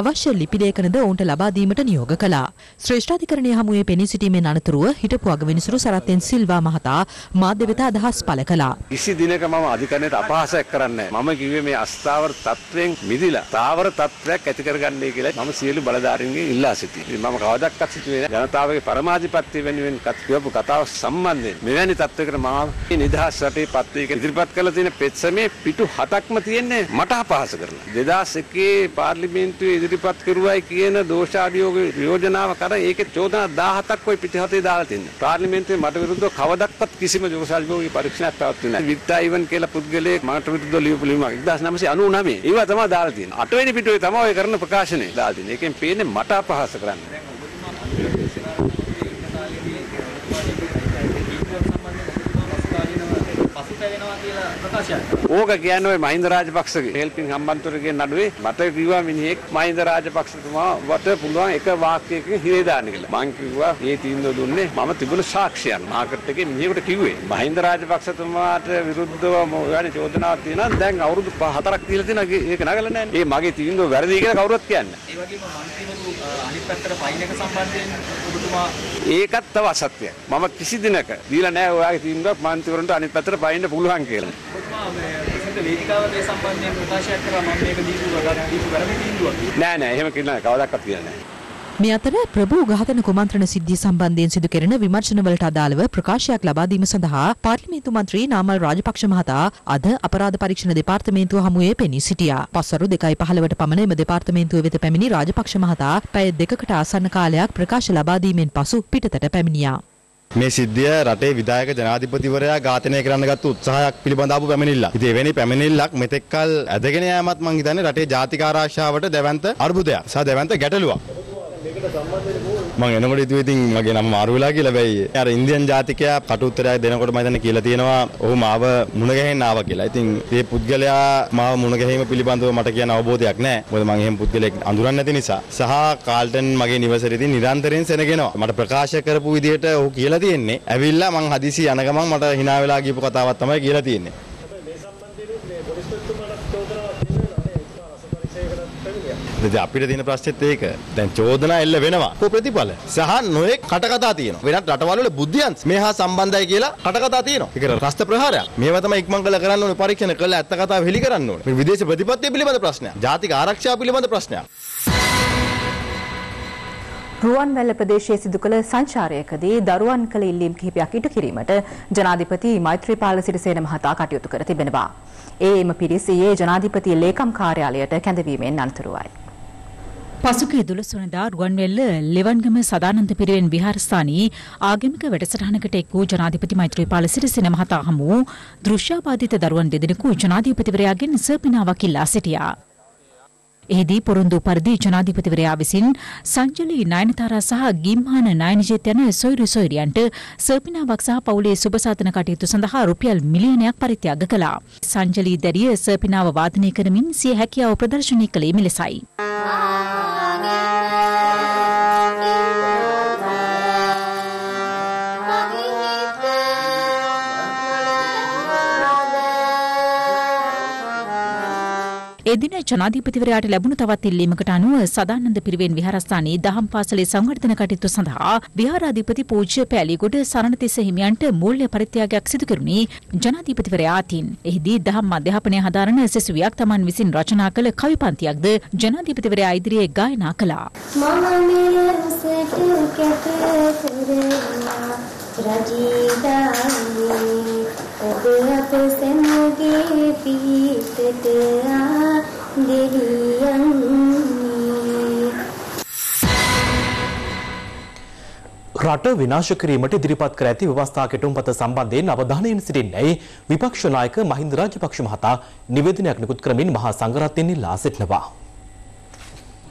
අවශ්‍ය ලිපි ලේඛනද ඔවුන්ට ලබා දීමට නියෝග කළා. ශ්‍රේෂ්ඨාධිකරණයේ හමුවේ පෙනී සිටීමෙන් අනතුරුව හිටපු අගවිනිසුරු සරත්ෙන් සිල්වා මහතා මාධ්‍ය වෙත අදහස් පළ කළා. කිසි දිනක මම අධිකරණයට අපහාසයක් කරන්නේ මම කිව්වේ මේ අස්ථාවර තත්වයෙන් මිදලා තාවර තත්වයක් ඇති කරගන්නයි කියලා මම සියලු බලධාරීන්ගේ ඉල්ලා සිටිනවා. මම කවදාවත් සිටුවේ නැහැ. ජනතාවගේ පරමාධිපත්‍ය වෙනුවෙන් කියපු කතාව සම්බන්ධයෙන් මෙවැනි තත්වයකට මාව නිදහස් රටේ පත්වයක ඉදිරිපත් කළ තියෙන පෙත්සමේ පිටු 7ක්ම තියෙන්නේ මට අපහාස කරලා. 2001 පාර්ලිමේන්තුවේ ඉදිරිපත් කරුවයි කියන දෝෂාභියෝග යෝජනාව කර ඒකේ චෝදනා 17ක් ওই පිටු 7 දාලා තියෙනවා. පාර්ලිමේන්තුවේ මට විරුද්ධව කවදාවත් කිසිම දෝෂාභියෝග පරීක්ෂණයක් පැවැත්වුවේ නැහැ. විත්තායිවන් කියලා පුද්ගලයෙක් මට විරුද්ධව ඕක කියන්නේ මහින්ද රාජපක්ෂගේ හෙල්පින් හම්බන්තොටගේ නඩුවේ මට කිව්වා මිනිහෙක් මහින්ද රාජපක්ෂතුමා වට පුළුවන් එක වාක්‍යයකින් හිරේ දාන්න කියලා. මං කිව්වා මේ තීන්දුව දුන්නේ මම තිබුණ සාක්ෂියක්. මාකට් එකේ මිනිහෙකුට කිව්වේ මහින්ද රාජපක්ෂතුමාට විරුද්ධව මොකද චෝදනාවක් තියෙනවා. දැන් අවුරුදු 4ක් තියලා තියෙනවා. ඒක නගලා නැහැ. මේ මගේ තීන්දුව වැරදි කියලා කවුරුවත් කියන්නේ නැහැ. ඒ වගේම මන්ත්‍රීවරු අනිත් පැත්තට ෆයින් එක සම්බන්ධයෙන් ඔබතුමා ඒකත් තව අසත්‍යයක්. මම කිසි දිනක දීලා නැහැ ඔයාගේ තීන්දුවක් මන්ත්‍රීවරුන්ට අනිත් පැත්තට ෆයින් පුළුවන් කියලා. නෑ එහෙම කියන්නේ කවදාවත් කියන්නේ නෑ. මේ අතර ප්‍රභූ ඝාතන කුමන්ත්‍රණ සිද්ධිය සම්බන්ධයෙන් සිදු කෙරෙන විමර්ශනවලට අදාළව ප්‍රකාශයක් ලබා දීම සඳහා පාර්ලිමේන්තු මන්ත්‍රී නාමල් රාජපක්ෂ මහතා අද අපරාධ පරීක්ෂණ දෙපාර්තමේන්තුව හමුවේ පෙනී සිටියා. පස්වරු 2:15ට පමණ එම දෙපාර්තමේන්තුව වෙත පැමිණි රාජපක්ෂ මහතා පැය 2කට ආසන්න කාලයක් ප්‍රකාශ ලබා දීමෙන් පසු පිටතට පැමිණියා. මේ සිද්ධිය රටේ විධායක ජනාධිපතිවරයා ඝාතනය කරන්න ගත්ත උත්සාහයක් පිළිබඳ ආපු පැමිණිල්ලක්. ඉතින් එවැනි පැමිණිල්ලක් මෙතෙක් කල ඇදගෙන යෑමත් මම හිතන්නේ රටේ ජාතික ආරක්ෂාවට දැවැන්ත අර්බුදයක්. සහ දැවැන්ත ගැටලුවක්. මේකට සම්බන්ධ වෙන්නේ මම එනකොට ඉතින් ඉතින් මගේ නම මාරු වෙලා කියලා බැයි. අර ඉන්දියන් ජාතිකයා කටුත්තරය දෙනකොට මම හිතන්නේ කියලා තියෙනවා "ඔහු මාව මුණ ගැහෙන්න ආවා" කියලා. ඉතින් මේ පුද්ගලයා මාව මුණ ගැහිම පිළිබඳව මට කියන අවබෝධයක් නැහැ. මොකද මම එහෙම පුද්ගලෙක් අඳුරන්නේ නැති නිසා. සහ කාල්ටන් මගේ නිවසේදී නිරන්තරයෙන් සෙනගෙනවා. මට ප්‍රකාශ කරපු විදිහට ඔහු කියලා තියෙන්නේ ඇවිල්ලා මං හදිසි යන ගමන් මට hina වෙලා ගියපු කතාවක් තමයි කියලා තියෙන්නේ. දැන් අපිට තියෙන ප්‍රශ්නෙත් ඒක. දැන් චෝදනා එල්ල වෙනවා. කො ප්‍රතිඵල? සහ නොයෙක් කටකතා තියෙනවා. වෙනත් රටවල් වල බුද්ධියන්ස් මේහා සම්බන්ධයි කියලා කටකතා තියෙනවා. ඒක රස්ත ප්‍රහාරයක්. මේවා තමයි ඉක්මන් කළ කරන්න ඕනේ පරීක්ෂණ කළා ඇත්ත කතාව හෙළි කරන්න ඕනේ. මේ විදේශ ප්‍රතිපත්තිය පිළිබඳ ප්‍රශ්නයක්. ජාතික ආරක්ෂාව පිළිබඳ ප්‍රශ්නයක්. රුවන්වැල්ල ප්‍රදේශයේ සිදු කළ සංචාරයකදී දරුවන් කළ ඉල්ලීම් කිහිපයක් ඉටු කිරීමට ජනාධිපති මෛත්‍රීපාල සිරිසේන මහතා කටයුතු කර තිබෙනවා. එම පිරිස ඊයේ ජනාධිපති ලේකම් කාර්යාලයට කැඳවීමෙන් අනතුරුවයි. පසුගිය 12 වෙනිදා රුවන්වැල්ල ලෙවන්ගම සදානන්ද පිරිවෙන් විහාරස්ථානයේ ආගමික වැඩසටහනකට එක් වූ ජනාධිපති මෛත්‍රීපාල සිරිසේන මහතා හමු දෘශ්‍යාබාධිත දරුවන් දෙදෙනෙකු ජනාධිපතිවරයාගෙන් සර්පිනාවක් ඉල්ලා සිටියා. එහිදී පොරොන්දු පරිදි ජනාධිපතිවරයා විසින් සංජලී නයනතාරා සහ ගිම්හාන නයනජිත් යන සොයුරු සොයුරියන්ට සර්පිනාවක් සහ පවුලේ සුබසාධන කටයුතු සඳහා රුපියල් මිලියනයක් පරිත්‍යාග කළා. සංජලී දැරිය සර්පිනාව වාදනය කරමින් සිය හැකියාව ප්‍රදර්ශනය කළේ මෙලෙසයි. එදින ජනාධිපතිවරයාට ලැබුණු තවත් ඉල්ලීමකට අනුව සදානන්ද පිරිවෙන් විහාරස්ථානයේ දහම් පාසලේ සංවර්ධන කටයුතු සඳහා විහාරාධිපති පූජ්‍ය පැලිගොඩ සරණතිස්ස හිමියන්ට මූල්‍ය පරිත්‍යාගයක් සිදු කෙරුණේ ජනාධිපතිවරයා අතින්. එහිදී දහම් අධ්‍යාපනය හදාරන සෙසුවියක් Taman විසින් රචනා කළ කවි පන්තියක්ද ජනාධිපතිවරයා ඉදිරියේ ගායනා කළා. රට විනාශ කිරීමට ඉදිරිපත් කර ඇති ව්‍යවස්ථා කෙටුම්පත සම්බන්ධයෙන් අවධානයෙන් සිටින්නේ විපක්ෂ නායක මහින්ද රාජපක්ෂ මහතා නිවේදනයක් නිකුත් කරමින් මහා සංඝරත්නයෙන් ඉල්ලා සිටිනවා.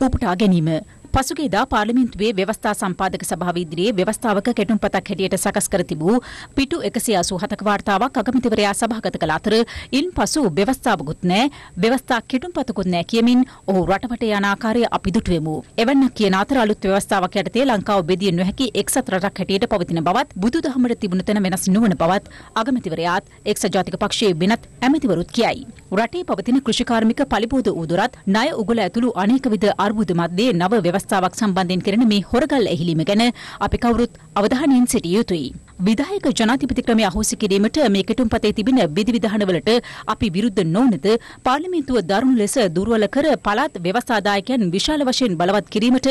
උපුටා ගැනීම පසුගියදා පාර්ලිමේන්තුවේ ව්‍යවස්ථා සම්පාදක සභාව ඉදිරියේ ව්‍යවස්ථාවක කෙටුම්පතක් හැටියට සකස් කර තිබූ පිටු 187ක වාර්තාවක් අගමැතිවරයා සභාගත කළ අතර ඉන්පසු ව්‍යවස්ථාවකුත් නැහැ, ව්‍යවස්ථා කෙටුම්පතකුත් නැහැ කියමින් ඔහු රටවටේ යන ආකාරය අපි දුටුවෙමු. එවන්නක් කියන අතර අලුත් ව්‍යවස්ථාවක් යටතේ ලංකාව බෙදිය නොහැකි එක්සත් රටක් හැටියට පවතින බවත්, බුදුදහමට තිබුණ තැන වෙනස් නොවන බවත් අගමැතිවරයාත් එක්සත් ජාතික පක්ෂයේ වෙනත් ඇමතිවරුත් කියයි. රටේ පවතින කෘෂිකාර්මික පළිබෝධ උදුරත්, ණය උගුල ඇතුළු අනේකවිධ අර්බුද මැද්දේ නව ව්‍යවස්ථාවක් සම්බන්ධයෙන් කරන මේ හොරගල් ඇහිලීම ගැන අපි කවුරුත් අවධානයෙන් සිටිය යුතුයි. විධායක ජනාධිපති ක්‍රමය අහෝසි කිරීමට මේ කෙටුම්පතේ තිබෙන විධිවිධානවලට අපි විරුද්ධ නොවනද පාර්ලිමේන්තුව දරුණු ලෙස දුර්වල කර පළාත් ව්‍යවස්ථාදායකයන් විශාල වශයෙන් බලවත් කිරීමට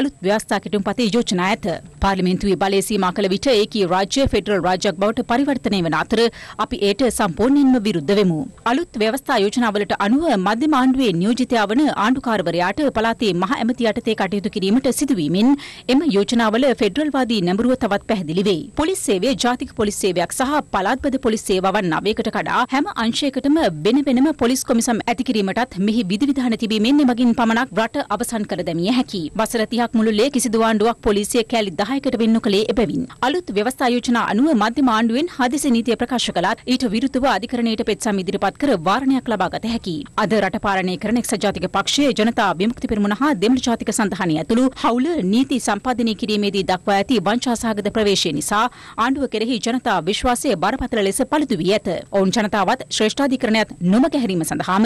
අලුත් ව්‍යවස්ථා කෙටුම්පතේ යෝජනා ඇත. පාර්ලිමේන්තුවේ බලය සීමා කළ විට ඒකී රාජ්‍ය ෆෙඩරල් රාජ්‍යයක් බවට පරිවර්තනය වන අතර අපි ඒට සම්පූර්ණයෙන්ම විරුද්ධ වෙමු. අලුත් ව්‍යවස්ථා යෝජනාවලට අනුව මධ්‍යම ආණ්ඩුවේ නියෝජිතයා වන ආණ්ඩුකාරවරයාට පළාතේ මහ ඇමති යටතේ කටයුතු කිරීමට සිදුවීමෙන් එම යෝජනාවල ෆෙඩරල්වාදී නැඹුරුව තවත් පැහැදිලි වෙයි. පොලිස් සේවය ජාතික පොලිස් සේවයක් සහ පළාත්බද පොලිස් සේවාවන් 9කට කඩා හැම අංශයකටම වෙන වෙනම පොලිස් කොමිසම් ඇති කිරීමටත් මෙහි විධිවිධාන තිබීමෙන් එමගින් පමණක් රට අවසන් කර දැමිය හැකියි. වසර 30ක් මුළුල්ලේ කිසිදු ආණ්ඩුවක් පොලිසිය කැලි 10කට වෙන් නොකළේ එබැවින්. අලුත් ව්‍යවස්ථා යෝජනා අනුව මධ්‍යම ආණ්ඩුවෙන් හදිසි නීතිය ප්‍රකාශ කළත් ඊට විරුද්ධව අධිකරණයට පෙත්සම් ඉදිරිපත් කර වාරණයක් ලබා ගත හැකියි. අද රට පාලනය කරන එක්සත් ජාතික පක්ෂයේ ජනතා විමුක්ති පෙරමුණ හා දෙමළ ජාතික සන්ධානය ඇතුළු හවුල නීති සම්පාදනය කිරීමේදී දක්වා ඇති වංචාසහගත ප්‍රවේශය නිසා ආණ්ඩුව කෙරෙහි ජනතා විශ්වාසය බරපතල ලෙස පළුදු වී ඇත. ඔවුන් ජනතාවත් ශ්‍රේෂ්ඨාධිකරණයත් නොමගහැරීම සඳහාම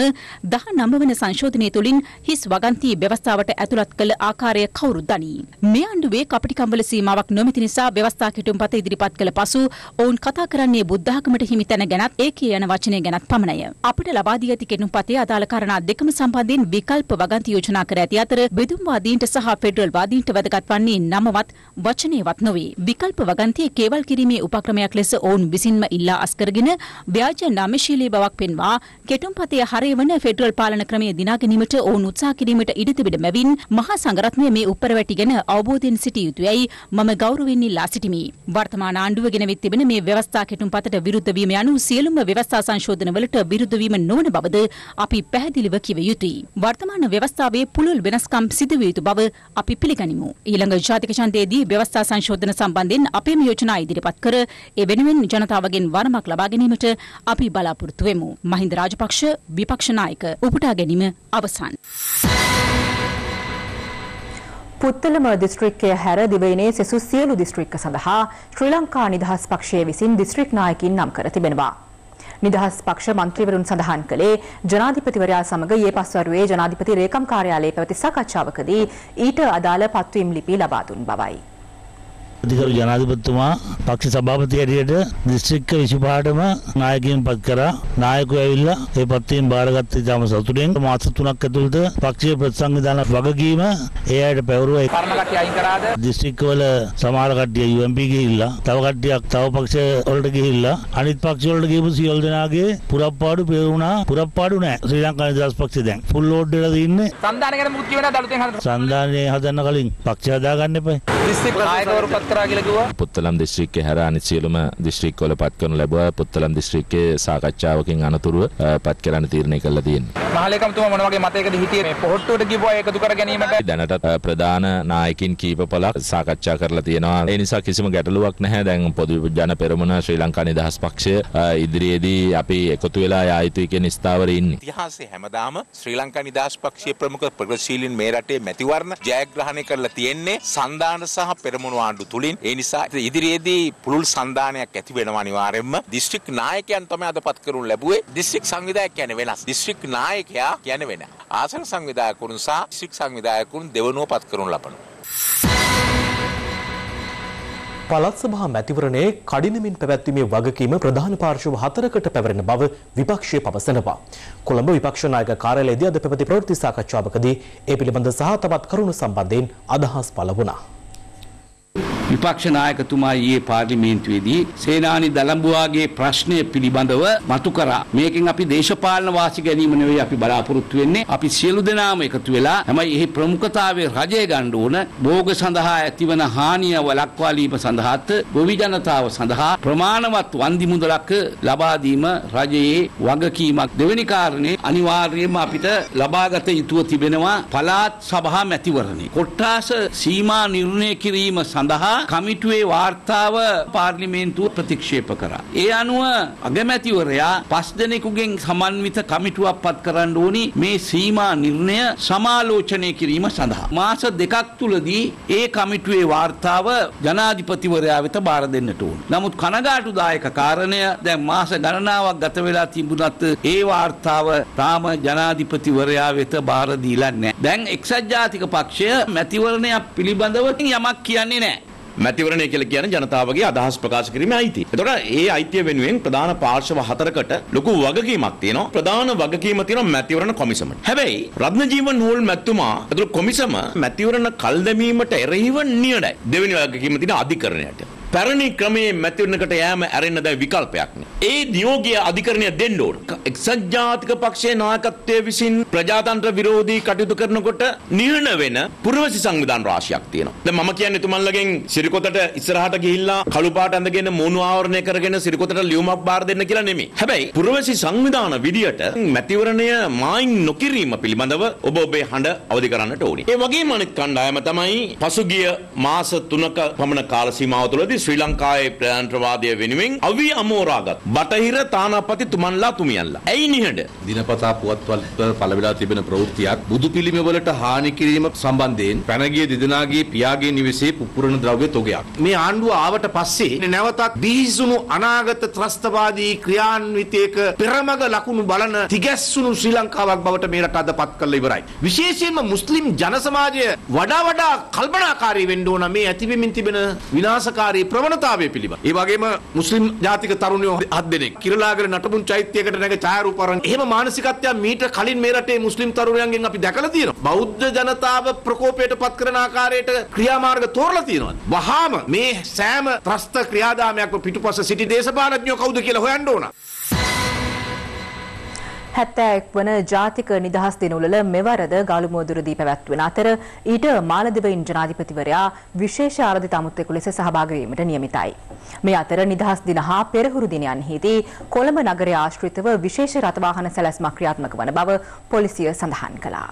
19 වන සංශෝධනය තුළින් හිස් වගන්ති ව්‍යවස්ථාවට ඇතුළත් කළ ආකාරය කවුරුද දනී. මේ ආණ්ඩුවේ කපටිකම්වල සීමාවක් නොමැති නිසා ව්‍යවස්ථා කෙටුම්පත ඉදිරිපත් කළ පසු ඔවුන් කතා කරන්නේ බුද්ධාගමට හිමි තැන ගැනත් ඒකී යන වචනය ගැනත් පමණය. අපට ලබා දී ඇති කෙටුම්පතේ අදාළ කාරණා දෙකම සම්බන්ධයෙන් විකල්ප වගන්ති යෝජනා කර ඇති අතර බෙදුම්වාදීන්ට සහ ෆෙඩරල්වාදීන්ට වැදගත් වන්නේ නමවත් වචනයවත් නොවේ. විකල්ප වගන්ති කේවල් කිරීමේ උපක්‍රමයක් ලෙස ඔවුන් විසින්ම ඉල්ලා අස්කරගෙන ව්‍යාජ නාමශීලී බවක් පෙන්වා කෙටුම්පතේ හරය වන ෆෙඩරල් පාලන ක්‍රමයේ දිනා ගැනීමට ඔවුන් උත්සාහ කිරීමට ඉඩ තිබෙන මැවින් මහා සංඝරත්නය මේ උප්පරවැටි ගැන අවබෝධයෙන් සිටිය යුතුයයි මම ගෞරවයෙන් ඉල්ලා සිටිමි. වර්තමාන ආණ්ඩුව ගෙනවිත් තිබෙන මේ ව්‍යවස්ථා කෙටුම්පතට විරුද්ධ වීම යනු සියලුම ව්‍යවස්ථා සංශෝධනවලට විරුද්ධ වීම නොවන බවද අපි පැහැදිලිව කිව යුතුයි. වර්තමාන ව්‍යවස්ථාවේ පුළුල් වෙනස්කම් සිදුවිය යුතු බව අපි පිළිගනිමු. ඊළඟ ජාතික ඡන්දයේදී ව්‍යවස්ථා සංශෝධන සම්බන්ධයෙන් අපේම යෝජනා ඉදිරිපත් කර ඒ වෙනුවෙන් ජනතාවගෙන් වරමක් ලබා ගැනීමට අපි බලාපොරොත්තු වෙමු. මහින්ද රාජපක්ෂ විපක්ෂ නායක උපුටා ගැනීම අවසන්. පුත්තලම දිස්ත්‍රික්කය හැර දිවයිනේ සෙසු සියලු දිස්ත්‍රික්ක සඳහා ශ්‍රී ලංකා නිදහස් පක්ෂය විසින් දිස්ත්‍රික් නායකින් නම් කර තිබෙනවා. නිදහස් පක්ෂ මන්ත්‍රීවරුන් සඳහන් කළේ ජනාධිපතිවරයා සමග ඊපස්වරුවේ ජනාධිපති රේකම් කාර්යාලයේ පැවති සාකච්ඡාවකදී ඊට අදාළ පත්වීම් ලිපි ලබා දුන් බවයි. අධිකරු ජනාධිපතිතුමා පක්ෂ සභාපති හැටියට දිස්ත්‍රික්ක 25ටම නායකයන් පත් කරා. නායකයෝ ඇවිල්ලා ඒ පත්වීම් බාරගත්තේ ඉතාම සතුටෙන්. මාස 3ක් ඇතුළත පක්ෂීය ප්‍රතිසංවිධාන වගකීම ඒ අයට පැවරුවා. පරණ කට්ටිය අයින් කරාද? දිස්ත්‍රික්කවල සමහර කට්ටිය UMP ගිහිල්ලා, තව කට්ටියක් තව පක්ෂ වලට ගිහිල්ලා, අනිත් පක්ෂ වලට ගිහපු සියලු දෙනාගේ පුරප්පාඩු පෙරුණා. පුරප්පාඩු නැහැ. ශ්‍රී ලංකා නිදහස් පක්ෂය දැන් ෆුල් ලෝඩ් වෙලා තින්නේ. සම්දානය ගැන මුත් කියනවා දලුතෙන් හදන්න. සම්දානය හදන්න කලින් පක්ෂය හදාගන්න එපා. දිස්ත්‍රික්ක නායකවරු පුත්තලම් දිස්ත්‍රික්කයේ හැර අනිත් සියලුම දිස්ත්‍රික්කවල පත් කරන ලැබුවා පුත්තලම් දිස්ත්‍රික්කයේ සාකච්ඡාවකින් අනතුරුව පත් කරන්න තීරණය කළා තියෙනවා. මහලේකම්තුමා මොන වගේ මතයකද හිටියේ මේ පොහොට්ටුවට ගිහුවා ඒකතු කර ගැනීමට? දැනට ප්‍රධාන නායකින් කීප පළක් සාකච්ඡා කරලා තියෙනවා. ඒ නිසා කිසිම ගැටලුවක් නැහැ. දැන් පොදු ජන පෙරමුණ ශ්‍රී ලංකා නිදහස් පක්ෂය ඉදිරියේදී අපි එකතු වෙලා යා යුතුයි කියන ස්ථාවරයේ ඉන්නේ. ඉතිහාසයේ හැමදාම ශ්‍රී ලංකා නිදහස් පක්ෂයේ ප්‍රමුඛ ප්‍රගතිශීලීන් මේ රටේ මැතිවරණ ජයග්‍රහණය කරලා තියෙන්නේ සන්දාන සහ පෙරමුණ ආණ්ඩු තුලින්. ඒ නිසා ඉදිරියේදී පුළුල් සන්දානයක් ඇති වෙනවා අනිවාර්යයෙන්ම. දිස්ත්‍රික් නායකයන් තමයි අදපත් කරනු ලැබුවේ. දිස්ත්‍රික් සංවිධායක කියන්නේ වෙනස්. දිස්ත්‍රික් නායකයා කියන්නේ වෙන. ආසන සංවිධායකවරුන් සහ දිස්ත්‍රික් සංවිධායකවරුන් දෙවනුව පත් කරනු ලබනවා. පළාත් සභා මැතිවරණයේ කඩිනමින් පැවැත්වීමේ වගකීම ප්‍රධාන පාර්ශ්ව 4කට පැවරෙන බව විපක්ෂය පවසනවා. කොළඹ විපක්ෂ නායක කාර්යාලයේදී අද පැවති ප්‍රවෘත්ති සාකච්ඡාවකදී ඒ පිළිබඳ සහ තවත් කරුණු සම්බන්ධයෙන් අදහස් පළ වුණා. විපක්ෂ නායකතුමා ඊයේ පාර්ලිමේන්තුවේදී සේනානි දලඹුවාගේ ප්‍රශ්නය පිළිබඳව මතු කරා. මේකෙන් අපි දේශපාලන වාසි ගැනීම නෙවෙයි අපි බලාපොරොත්තු වෙන්නේ. අපි සියලු දෙනාම එකතු වෙලා හැමයි එහි ප්‍රමුඛතාවයේ රජය ගන්න ඕන භෝග සඳහා ඇතිවන හානිය වළක්වාලීම සඳහාත් ගොවි ජනතාව සඳහා ප්‍රමාණවත් වන්දි මුදලක් ලබා දීම රජයේ වගකීමක්. දෙවෙනි කාරණේ අනිවාර්යයෙන්ම අපිට ලබාගත යුතුව තිබෙනවා පළාත් සභා මැතිවරණය. කොට්ටාස සීමා නිර්ණය කිරීම සඳහා කමිටුවේ වාර්තාව පාර්ලිමේන්තුව ප්‍රතික්ෂේප කරා. ඒ අනුව අගමැතිවරයා 5 දෙනෙකුගෙන් සමන්විත කමිටුවක් පත් කරන්න ඕනි මේ සීමා නිර්ණය සමාලෝචනය කිරීම සඳහා. මාස 2ක් තුලදී ඒ කමිටුවේ වාර්තාව ජනාධිපතිවරයා වෙත බාර දෙන්නට ඕනි. නමුත් කනගාටුදායක කාරණය දැන් මාස ගණනාවක් ගත වෙලා තිබුණත් ඒ වාර්තාව තාම ජනාධිපතිවරයා වෙත බාර දීලා නැහැ. දැන් එක්සත් ජාතික පක්ෂය මැතිවරණය පිළිබඳව යමක් කියන්නේ නැහැ. මැතිවරණය කියලා කියන්නේ ජනතාවගේ අදහස් ප්‍රකාශ කිරීමේ අයිතිය. එතකොට ඒ අයිතිය වෙනුවෙන් ප්‍රධාන පාර්ශ්ව 4කට ලොකු වගකීමක් තියෙනවා. ප්‍රධාන වගකීම තියෙනවා මැතිවරණ කොමිසමට. හැබැයි රත්නජීවන් හෝල් මැතිතුමා අතුළු කොමිසම මැතිවරණ කල් දැමීමට එරෙහිව නියඩයි. දෙවෙනි වගකීම තියෙන අධිකරණයට. පැරණි ක්‍රමයේ මැතිවරණකට යෑම ඇරෙන්න දැන් විකල්පයක් නෑ. ඒ නියෝගය අධිකරණය දෙන්න ඕන. එක්සත් ජාතික පක්ෂයේ නායකත්වයේ විසින් ප්‍රජාතන්ත්‍ර විරෝධී කටයුතු කරනකොට නිර්ණ වෙන පුරවැසි සංවිධාන රාශියක් තියෙනවා. දැන් මම කියන්නේ තුමන්ලගෙන් සිරිකොතට ඉස්සරහට ගිහිල්ලා කළු පාට ඇඳගෙන මූණ ආවරණය කරගෙන සිරිකොතට ලියුමක් බාර දෙන්න කියලා නෙමෙයි. හැබැයි පුරවැසි සංවිධාන විදියට මැතිවරණය මායින් නොකිරීම පිළිබඳව ඔබ ඔබේ හඬ අවදි කරන්නට ඕනේ. ඒ වගේම අනෙක් කණ්ඩායම තමයි පසුගිය මාස 3ක පමණ කාල සීමාව තුළදී ශ්‍රී ලංකාවේ ප්‍රජාතන්ත්‍රවාදය වෙනුවෙන් අවි අමෝරාගත් බටහිර තානාපති තුමන්ලා තුමියන්ලා. ඇයි නිහඬ? දිනපතා පුවත්වල පළවිලා තිබෙන ප්‍රවෘත්තියක් බුදු පිළිම වලට හානි කිරීම සම්බන්ධයෙන් පැනගිය දෙදෙනාගේ පියාගේ නිවසේ පුපුරන ද්‍රව්‍ය මේ ආණ්ඩුව ආවට පස්සේ නැවතත් බිහිසුණු අනාගත ත්‍රස්තවාදී ක්‍රියාන්විතයක පෙරමග ලකුණු බලන තිගැස්සුණු ශ්‍රී ලංකාවක් බවට මේ රට අදපත් කරලා ඉවරයි. විශේෂයෙන්ම මුස්ලිම් ජන සමාජය වඩා වඩා කල්පනාකාරී වෙන්න ඕන මේ ඇතිවෙමින් තිබෙන විනාශකාරී ප්‍රවණතාවය පිළිබඳ. ඒ වගේම මුස්ලිම් ජාතික තරුණයෝ 7 දෙනෙක් කිරලාගල නටබුන් චෛත්‍යයකට නැග ඡායාරූපාරණ. එහෙම මානසිකත්වයක් මීට කලින් මේ රටේ මුස්ලිම් තරුණයන්ගෙන් අපි දැකලා තියෙනවා. බෞද්ධ ජනතාව ප්‍රකෝපයට පත් කරන ආකාරයට ක්‍රියාමාර්ග තෝරලා තියෙනවා. වහාම මේ සෑම ත්‍රස්ත ක්‍රියාදාමයක්ම පිටුපස සිටි දේශපාලඥයෝ කවුද කියලා හොයන්න ඕන. 71 වන ජාතික නිදහස් දිනවල මෙවරද ගාලුමුවදුරදී පැවැත්වෙන අතර ඊට මාලදිවයින් ජනාධිපතිවරයා විශේෂ ආරාධිත අමුත්වෙකු ලෙස සහභාගී වීමට නියමිතයි. මේ අතර නිදහස් දින හා පෙරහුරු දිනයන්හිදී කොළඹ නගරය ආශ්‍රිතව විශේෂ රථවාහන සැලැස්මක් ක්‍රියාත්මක වන බව පොලිසිය සඳහන් කළා.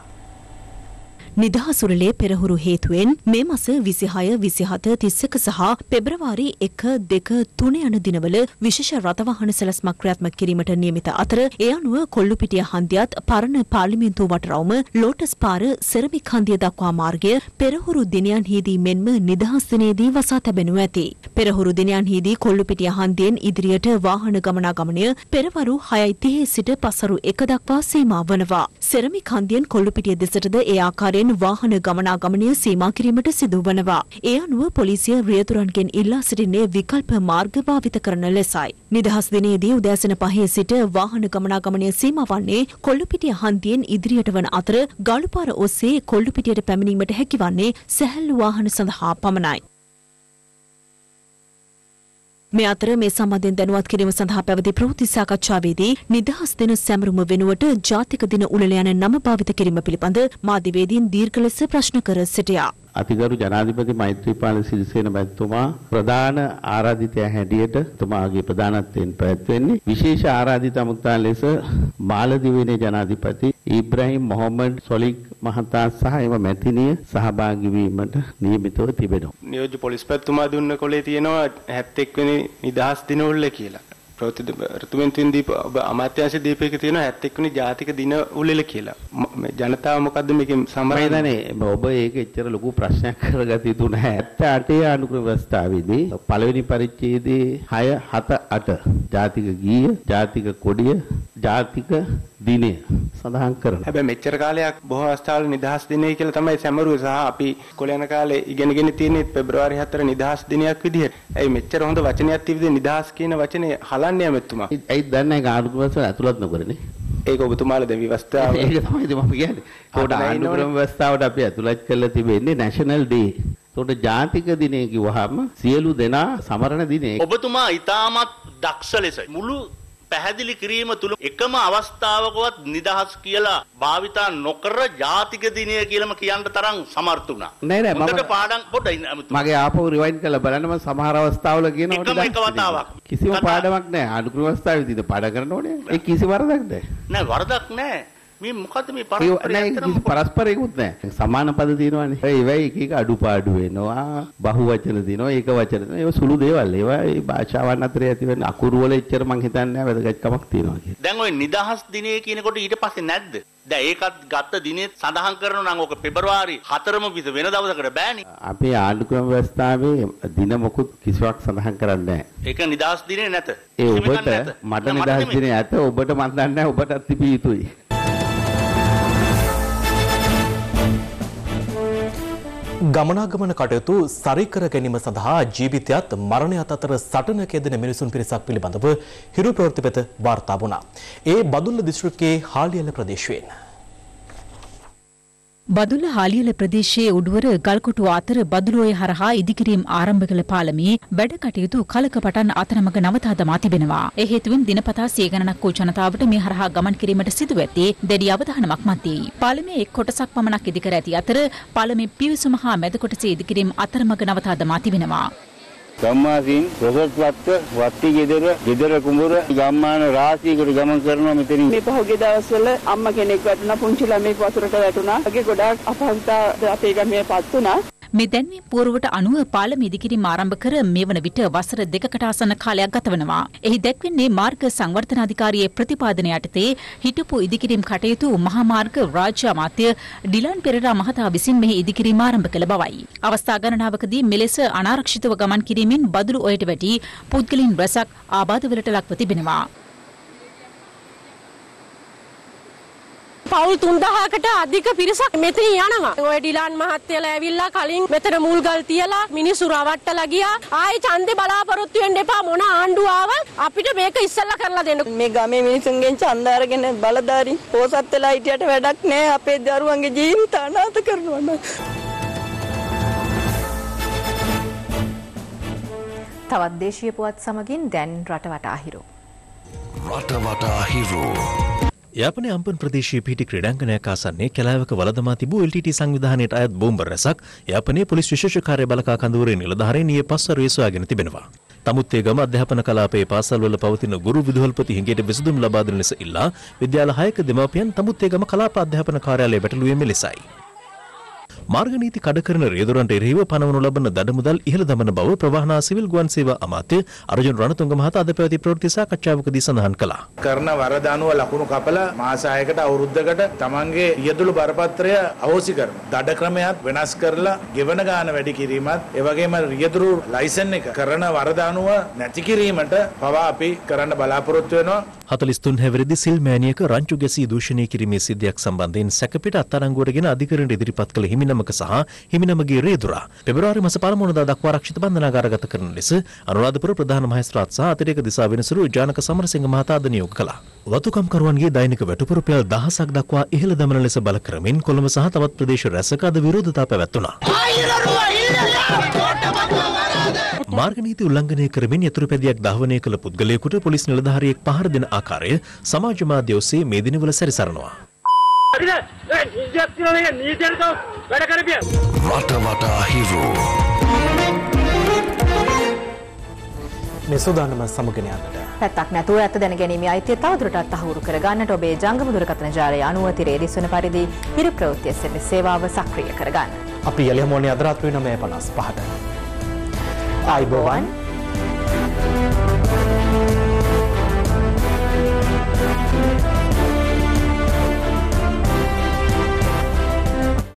නිදහසුරලේ පෙරහුරු හේතුවෙන් මේ මස 26, 27, 31 සහ පෙබරවාරි 1, 2, 3 යන දිනවල විශේෂ රථවාහන සැලැස්මක් ක්‍රියාත්මක කිරීමට නියමිත අතර ඒ අනුව කොල්ලුපිටිය හන්දියත් පරණ පාර්ලිමේන්තු වටරවුම ලෝටස් පාර සෙරමික් හන්දිය දක්වා මාර්ගය පෙරහුරු දිනයන්හිදී මෙන්ම නිදහස් දිනේදී වසා තැබෙනු ඇති. පෙරහුරු දිනයන්හිදී කොල්ලුපිටිය හන්දියෙන් ඉදිරියට වාහන ගමනාගමනය පෙරවරු 6:30 සිට පසරු 1 දක්වා සීමා වනවා. සෙරමික් හන්දියෙන් කොල්ලුපිටිය දෙසටද ඒ ආකාරයෙන් වාහන ගමනාගමනය සීමා කිරීමට සිදු වනවා. ඒ අනුව පොලිසිය රියතුරන්ගෙන් ඉල්ලා සිටින්නේ විකල්ප මාර්ග භාවිත කරන ලෙසයි. නිදහස් දිනේදී උදෑසන 5 සිට වාහන ගමනාගමනය සීමා වන්නේ කොල්ලුපිටිය හන්දියෙන් ඉදිරියට වන අතර ගාලුපාර ඔස්සේ කොල්ලුපිටියට පැමිණීමට හැකිවන්නේ සැහැල්ලු වාහන සඳහා පමණයි. මේ අතර මේ සම්බන්ධයෙන් දැනුවත් කිරීම සඳහා පැවති ප්‍රවෘත්ති සාකච්ඡාවේදී නිදහස් දින සැමරුම වෙනුවට ජාතික දින උළෙල යන නම භාවිත කිරීම පිළිබඳ මාධ්‍යවේදීන් දීර්ඝ ලෙස ප්‍රශ්න කර සිටියා. අතිගරු ජනාධිපති මෛත්‍රීපාල සිරිසේන මැතිතුමා ප්‍රධාන ආරාධිතයා හැටියට තුමාගේ ප්‍රධානත්වයෙන් පැවැත්වෙන්නේ විශේෂ ආරාධිත අමුත්තා ලෙස මාලදිවයිනේ ජනාධිපති ඉබ්‍රහීම් මොහොමඩ් සොලික් මහතා සහ එම මැතිණිය සහභාගී වීමට නියමිතව තිබෙනවා. නියෝජ්‍ය පොලිස්පතිතුමා දුන්න කොලේ තියෙනවා 71 වෙනි නිදහස් දිනවල කියලා. ප්‍රතිමන්ත්‍රීන් දීප අමාත්‍යාංශ දීපේක තියෙනවා 71 වෙනි ජාතික දින උළෙල කියලා. ජනතාව මොකද්ද මේකේ සම්බන්ධනේ? ඔබ ඒක එච්චර ලොකු ප්‍රශ්නයක් කරගත්තේ නැහැ. 78 අනුක්‍රම ව්‍යවස්ථාවේදී පළවෙනි පරිච්ඡේදයේ 6 7 8 ජාතික ගීය, ජාතික කොඩිය, ජාතික දිනය සඳහන් කරනවා. හැබැයි මෙච්චර කාලයක් බොහෝ අවස්ථාවල නිදහස් දිනය කියලා තමයි සැමරුවේ සහ අපි කොළයන කාලේ ඉගෙනගෙන තියෙන්නේ පෙබරවාරි 4 නිදහස් දිනයක් විදිහට. ඇයි මෙච්චර හොඳ වචනයක් තිබ්බද නිදහස් කියන වචනේ හලන්නේ නැමෙතුමා? ඇයි දැන් නැහැ කාර්යවලට ඇතුළත් නොකරන්නේ? ඒක ඔබතුමාලා දැන් විවස්ථාව ඒක තමයි මම කියන්නේ. ඒකට ආනුක්‍රම ව්‍යවස්ථාවට අපි ඇතුළත් කරලා තිබෙන්නේ National Day. ඒකට ජාතික දිනය කිව්වහම සියලු දෙනා සමරන දිනය. ඔබතුමා ඊටමත් දක්ෂ ලෙස මුළු පැහැදිලි කිරීම තුල එකම අවස්ථාවකවත් නිදහස් කියලා භාවිතා නොකර ජාතික දිනය කියලාම කියන්න තරම් සමර්ථ වුණා. නෑ මම පාඩම් පොඩ්ඩයි මගේ ආපහු රිවයින්ඩ් කරලා බලන්න මම සමහර අවස්ථාවල කියනකොට එක වතාවක් කිසිම පාඩමක් නෑ. අනුකූල අවස්ථාවේදී පාඩම් කරන්න ඕනේ. ඒ කිසි වරදක් නෑ. නෑ වරදක් නෑ. මේ මොකද මේ පරස්පරයකුත් නැහැ. සමාන පද තියෙනවානේ. ඒ වෙයි එක එක අඩුපාඩු වෙනවා. බහුවචන දිනවා, ඒක වචන දිනවා. ඒවා සුළු දේවල්. ඒවා ඒ භාෂාවන් අතරේ ඇති වෙන අකුරු වල එච්චර මං හිතන්නේ නැහැ වැදගත්කමක් තියෙනවා කියලා. දැන් ওই නිදහස් දිනේ කියනකොට ඊට පස්සේ නැද්ද? දැන් ඒකත් ගත දිනේ සඳහන් කරනවා නම් ඕක පෙබරවාරි 4 වෙන දවසකට බෑනේ. අපේ ආණ්ඩුක්‍රම ව්‍යවස්ථාවේ දින මොකුත් කිසිවක් සඳහන් කරන්නේ නැහැ. ඒක නිදහස් දිනේ නැත. ඒ ඔබට මට නිදහස් දිනේ ඇත. ඔබට මන් දන්නේ නැහැ. ඔබටත් තිබිය යුතුයි. ගමනාගමන කටයුතු සරිකර ගැනීම සඳහා ජීවිතයත් මරණයත් අතර සටනක යෙදෙන මිනිසුන් පිරිසක් පිළිබඳව හිරු ප්‍රවෘත්ති පෙත වාර්තා වුණා. ඒ බදුල්ල දිස්ත්‍රික්කයේ හාලියල ප්‍රදේශයෙන්. බදුල්ල හාලියල ප්‍රදේශයේ උඩුවර ගල්කොටුව අතර බදුලෝය හරහා ඉදිකිරීම් ආරම්භ කළ පාලමේ වැඩ කටයුතු කලක පටන් අතරමඟ නවතා දමා තිබෙනවා. ඒ හේතුවෙන් දිනපතා සිය ගණනක් වූ ජනතාවට මේ හරහා ගමන් කිරීමට සිදු ඇත්තේ දැඩි අවධානමක් මතයි. පාලමේ එක් කොටසක් පමණක් ඉදිකර ඇති අතර පාලමේ පිවිසුම හා මැද කොටසේ ඉදිකිරීම් අතරමඟ නවතා දමා තිබෙනවා. ගම්මාසීන් රොසත්වත්ත වත්ති ගෙදර ගෙදර කුඹුර ගම්මාන රාශියකට ගමන් කරනවා මෙතනින්. මේ පහුගිය දවස්වල අම්මා කෙනෙක් වැටුණා, පුංචි ළමෙක් වතුරට වැටුණා. ඒකේ ගොඩාක් අපහසුතා අපේ ගමේපත් වුණා. මේ දැන්වීම් පූර්වට අනුව පාලම ඉදිකිරීම ආරම්භ කර මේවන විට වසර 2කට ආසන්න කාලයක් ගත වෙනවා. එහි දැක්වෙන්නේ මාර්ග සංවර්ධන අධිකාරියේ ප්‍රතිපාදන යටතේ හිටපු ඉදිකිරීම් කටයුතු මහා මාර්ග රාජ්‍ය අමාත්‍ය ඩිලන් පෙරේරා මහතා විසින් මෙහි ඉදිකිරීම ආරම්භ කළ බවයි. අවස්ථා ගණනාවකදී මෙලෙස අනාරක්ෂිතව ගමන් කිරීම බදුළු ඔයට වැටි පුද්ගලයන් රැසක් ආබාධවලට ලක්ව තිබෙනවා. පවුල් 3000කට අධික පිරිසක් මෙතන යනවා. ඔය ඩිලාන් මහත්තයලා ඇවිල්ලා කලින් මෙතන මුල්ගල් තියලා මිනිස්සු රවට්ටලා ගියා. ආයේ ඡන්දේ බලාපොරොත්තු වෙන්න එපා, මොන ආණ්ඩුව ආවත් අපිට මේක ඉස්සෙල්ලා කරලා දෙන්න. මේ ගමේ මිනිසුන්ගෙන් ඡන්ද අරගෙන බලධාරීන් පොසත් වෙලා හිටියට වැඩක් නෑ. අපේ දරුවන්ගේ ජීවිත අනාථ කරනවා නේද? තවත් දේශීය පුවත් සමගින් දැන් රටවටා හිරු. රටවටා හිරු. යාපනයේ අම්පන් ප්‍රදේශීය පිහිටි ක්‍රීඩාංගණයක් ආසන්නයේ කැලෑවක වළඳමා තිබූ LTT සංවිධානයට අයත් බෝම්බ රැසක් යාපනයේ පොලිස් විශේෂ කාර්ය බළකා කඳවුරේ නිලධාරීන් ඊයේ පස්වරු විසවාගෙන තිබෙනවා. නමුත් ඒ ගම අධ්‍යාපන කලාපයේ පාසල්වල පවතින ගුරු විදුහල්පති හිඟයට බෙසුම් ලබා දෙන ලෙස ඉල්ලා විද්‍යාල 6ක දෙමාපියන් නමුත් ඒ ගම කලාප අධ්‍යාපන කාර්යාලයේ වැටලුවේ මෙලෙසයි. මාර්ග නීති කඩ කරන රියදුරන්ට එරෙහිව පනවනු ලබන දඩමුදල් ඉහළ දමන බව ප්‍රවාහනා සිවිල් ගුවන් සේවා අමාත්‍ය අර්ජුන් රණතුංග මහතා අද පැවති ප්‍රවෘත්ති සාකච්ඡාවකදී සඳහන් කළා. කරන වරද අනුව ලකුණු කපලා මාස 6කට අවුරුද්දකට තමන්ගේ රියදුළු බරපත්‍රය අහෝසි කරන දඩ ක්‍රමයක් වෙනස් කරලා ගෙවන ගාන වැඩි කිරීමත් ඒ වගේම රියදුළු ලයිසන් එක කරන වරද අනුව නැති කිරීමට පවා අපි කරන්න බලාපොරොත්තු වෙනවා. 43 හැවිරිදි සිල් මෑණියක රංචු ගැසී දූෂණය කිරීමේ සිද්ධියක් සම්බන්ධයෙන් සැකපිට අත්අඩංගුවට ගෙන අධිකරණයට ඉදිරිපත් කළ හිමිනමක සහ හිමිනමගේ රේදුරා පෙබරවාරි මාස 1 වෙනිදා දක්වා ආරක්ෂිත බන්ධනාගාරගත කරන ලෙස අනුරාධපුර ප්‍රධාන මහේස්ත්‍රාත් සහ අතිරේක දිසා වෙනසුරු ජානක සමරසිංහ මහතා ද නියෝග කළා. වතුකම්කරුවන්ගේ දෛනික වැටුපුර රුපියල් 1000ක් දක්වා ඉහළ දමන ලෙස බල කරමින් කොළඹ සහ තවත් ප්‍රදේශ රැසක අද විරෝධතා පැවැත්වුණා. මාර්ග නීති උල්ලංඝනය කරමින් යතුරු පැදියක් දහවනය කළ පුද්ගලයෙකුට පොලිස් නිලධාරියෙක් පහර දෙන ආකාරය සමාජ මාධ්‍ය ඔස්සේ මේ දිනවල සැරිසරනවා. Rata-rata hero. Nesudanama samaganiyannata. Patak nathuwa ath dana ganime aithya thawaduratata tahuru karagannata obe jangama durakatana jalaye anuwa tiredi sona paridi hiru pravuttiya seta sewawa sakriya karaganna. Api yalihomone ada rathwe 9:55ට. Aibowan.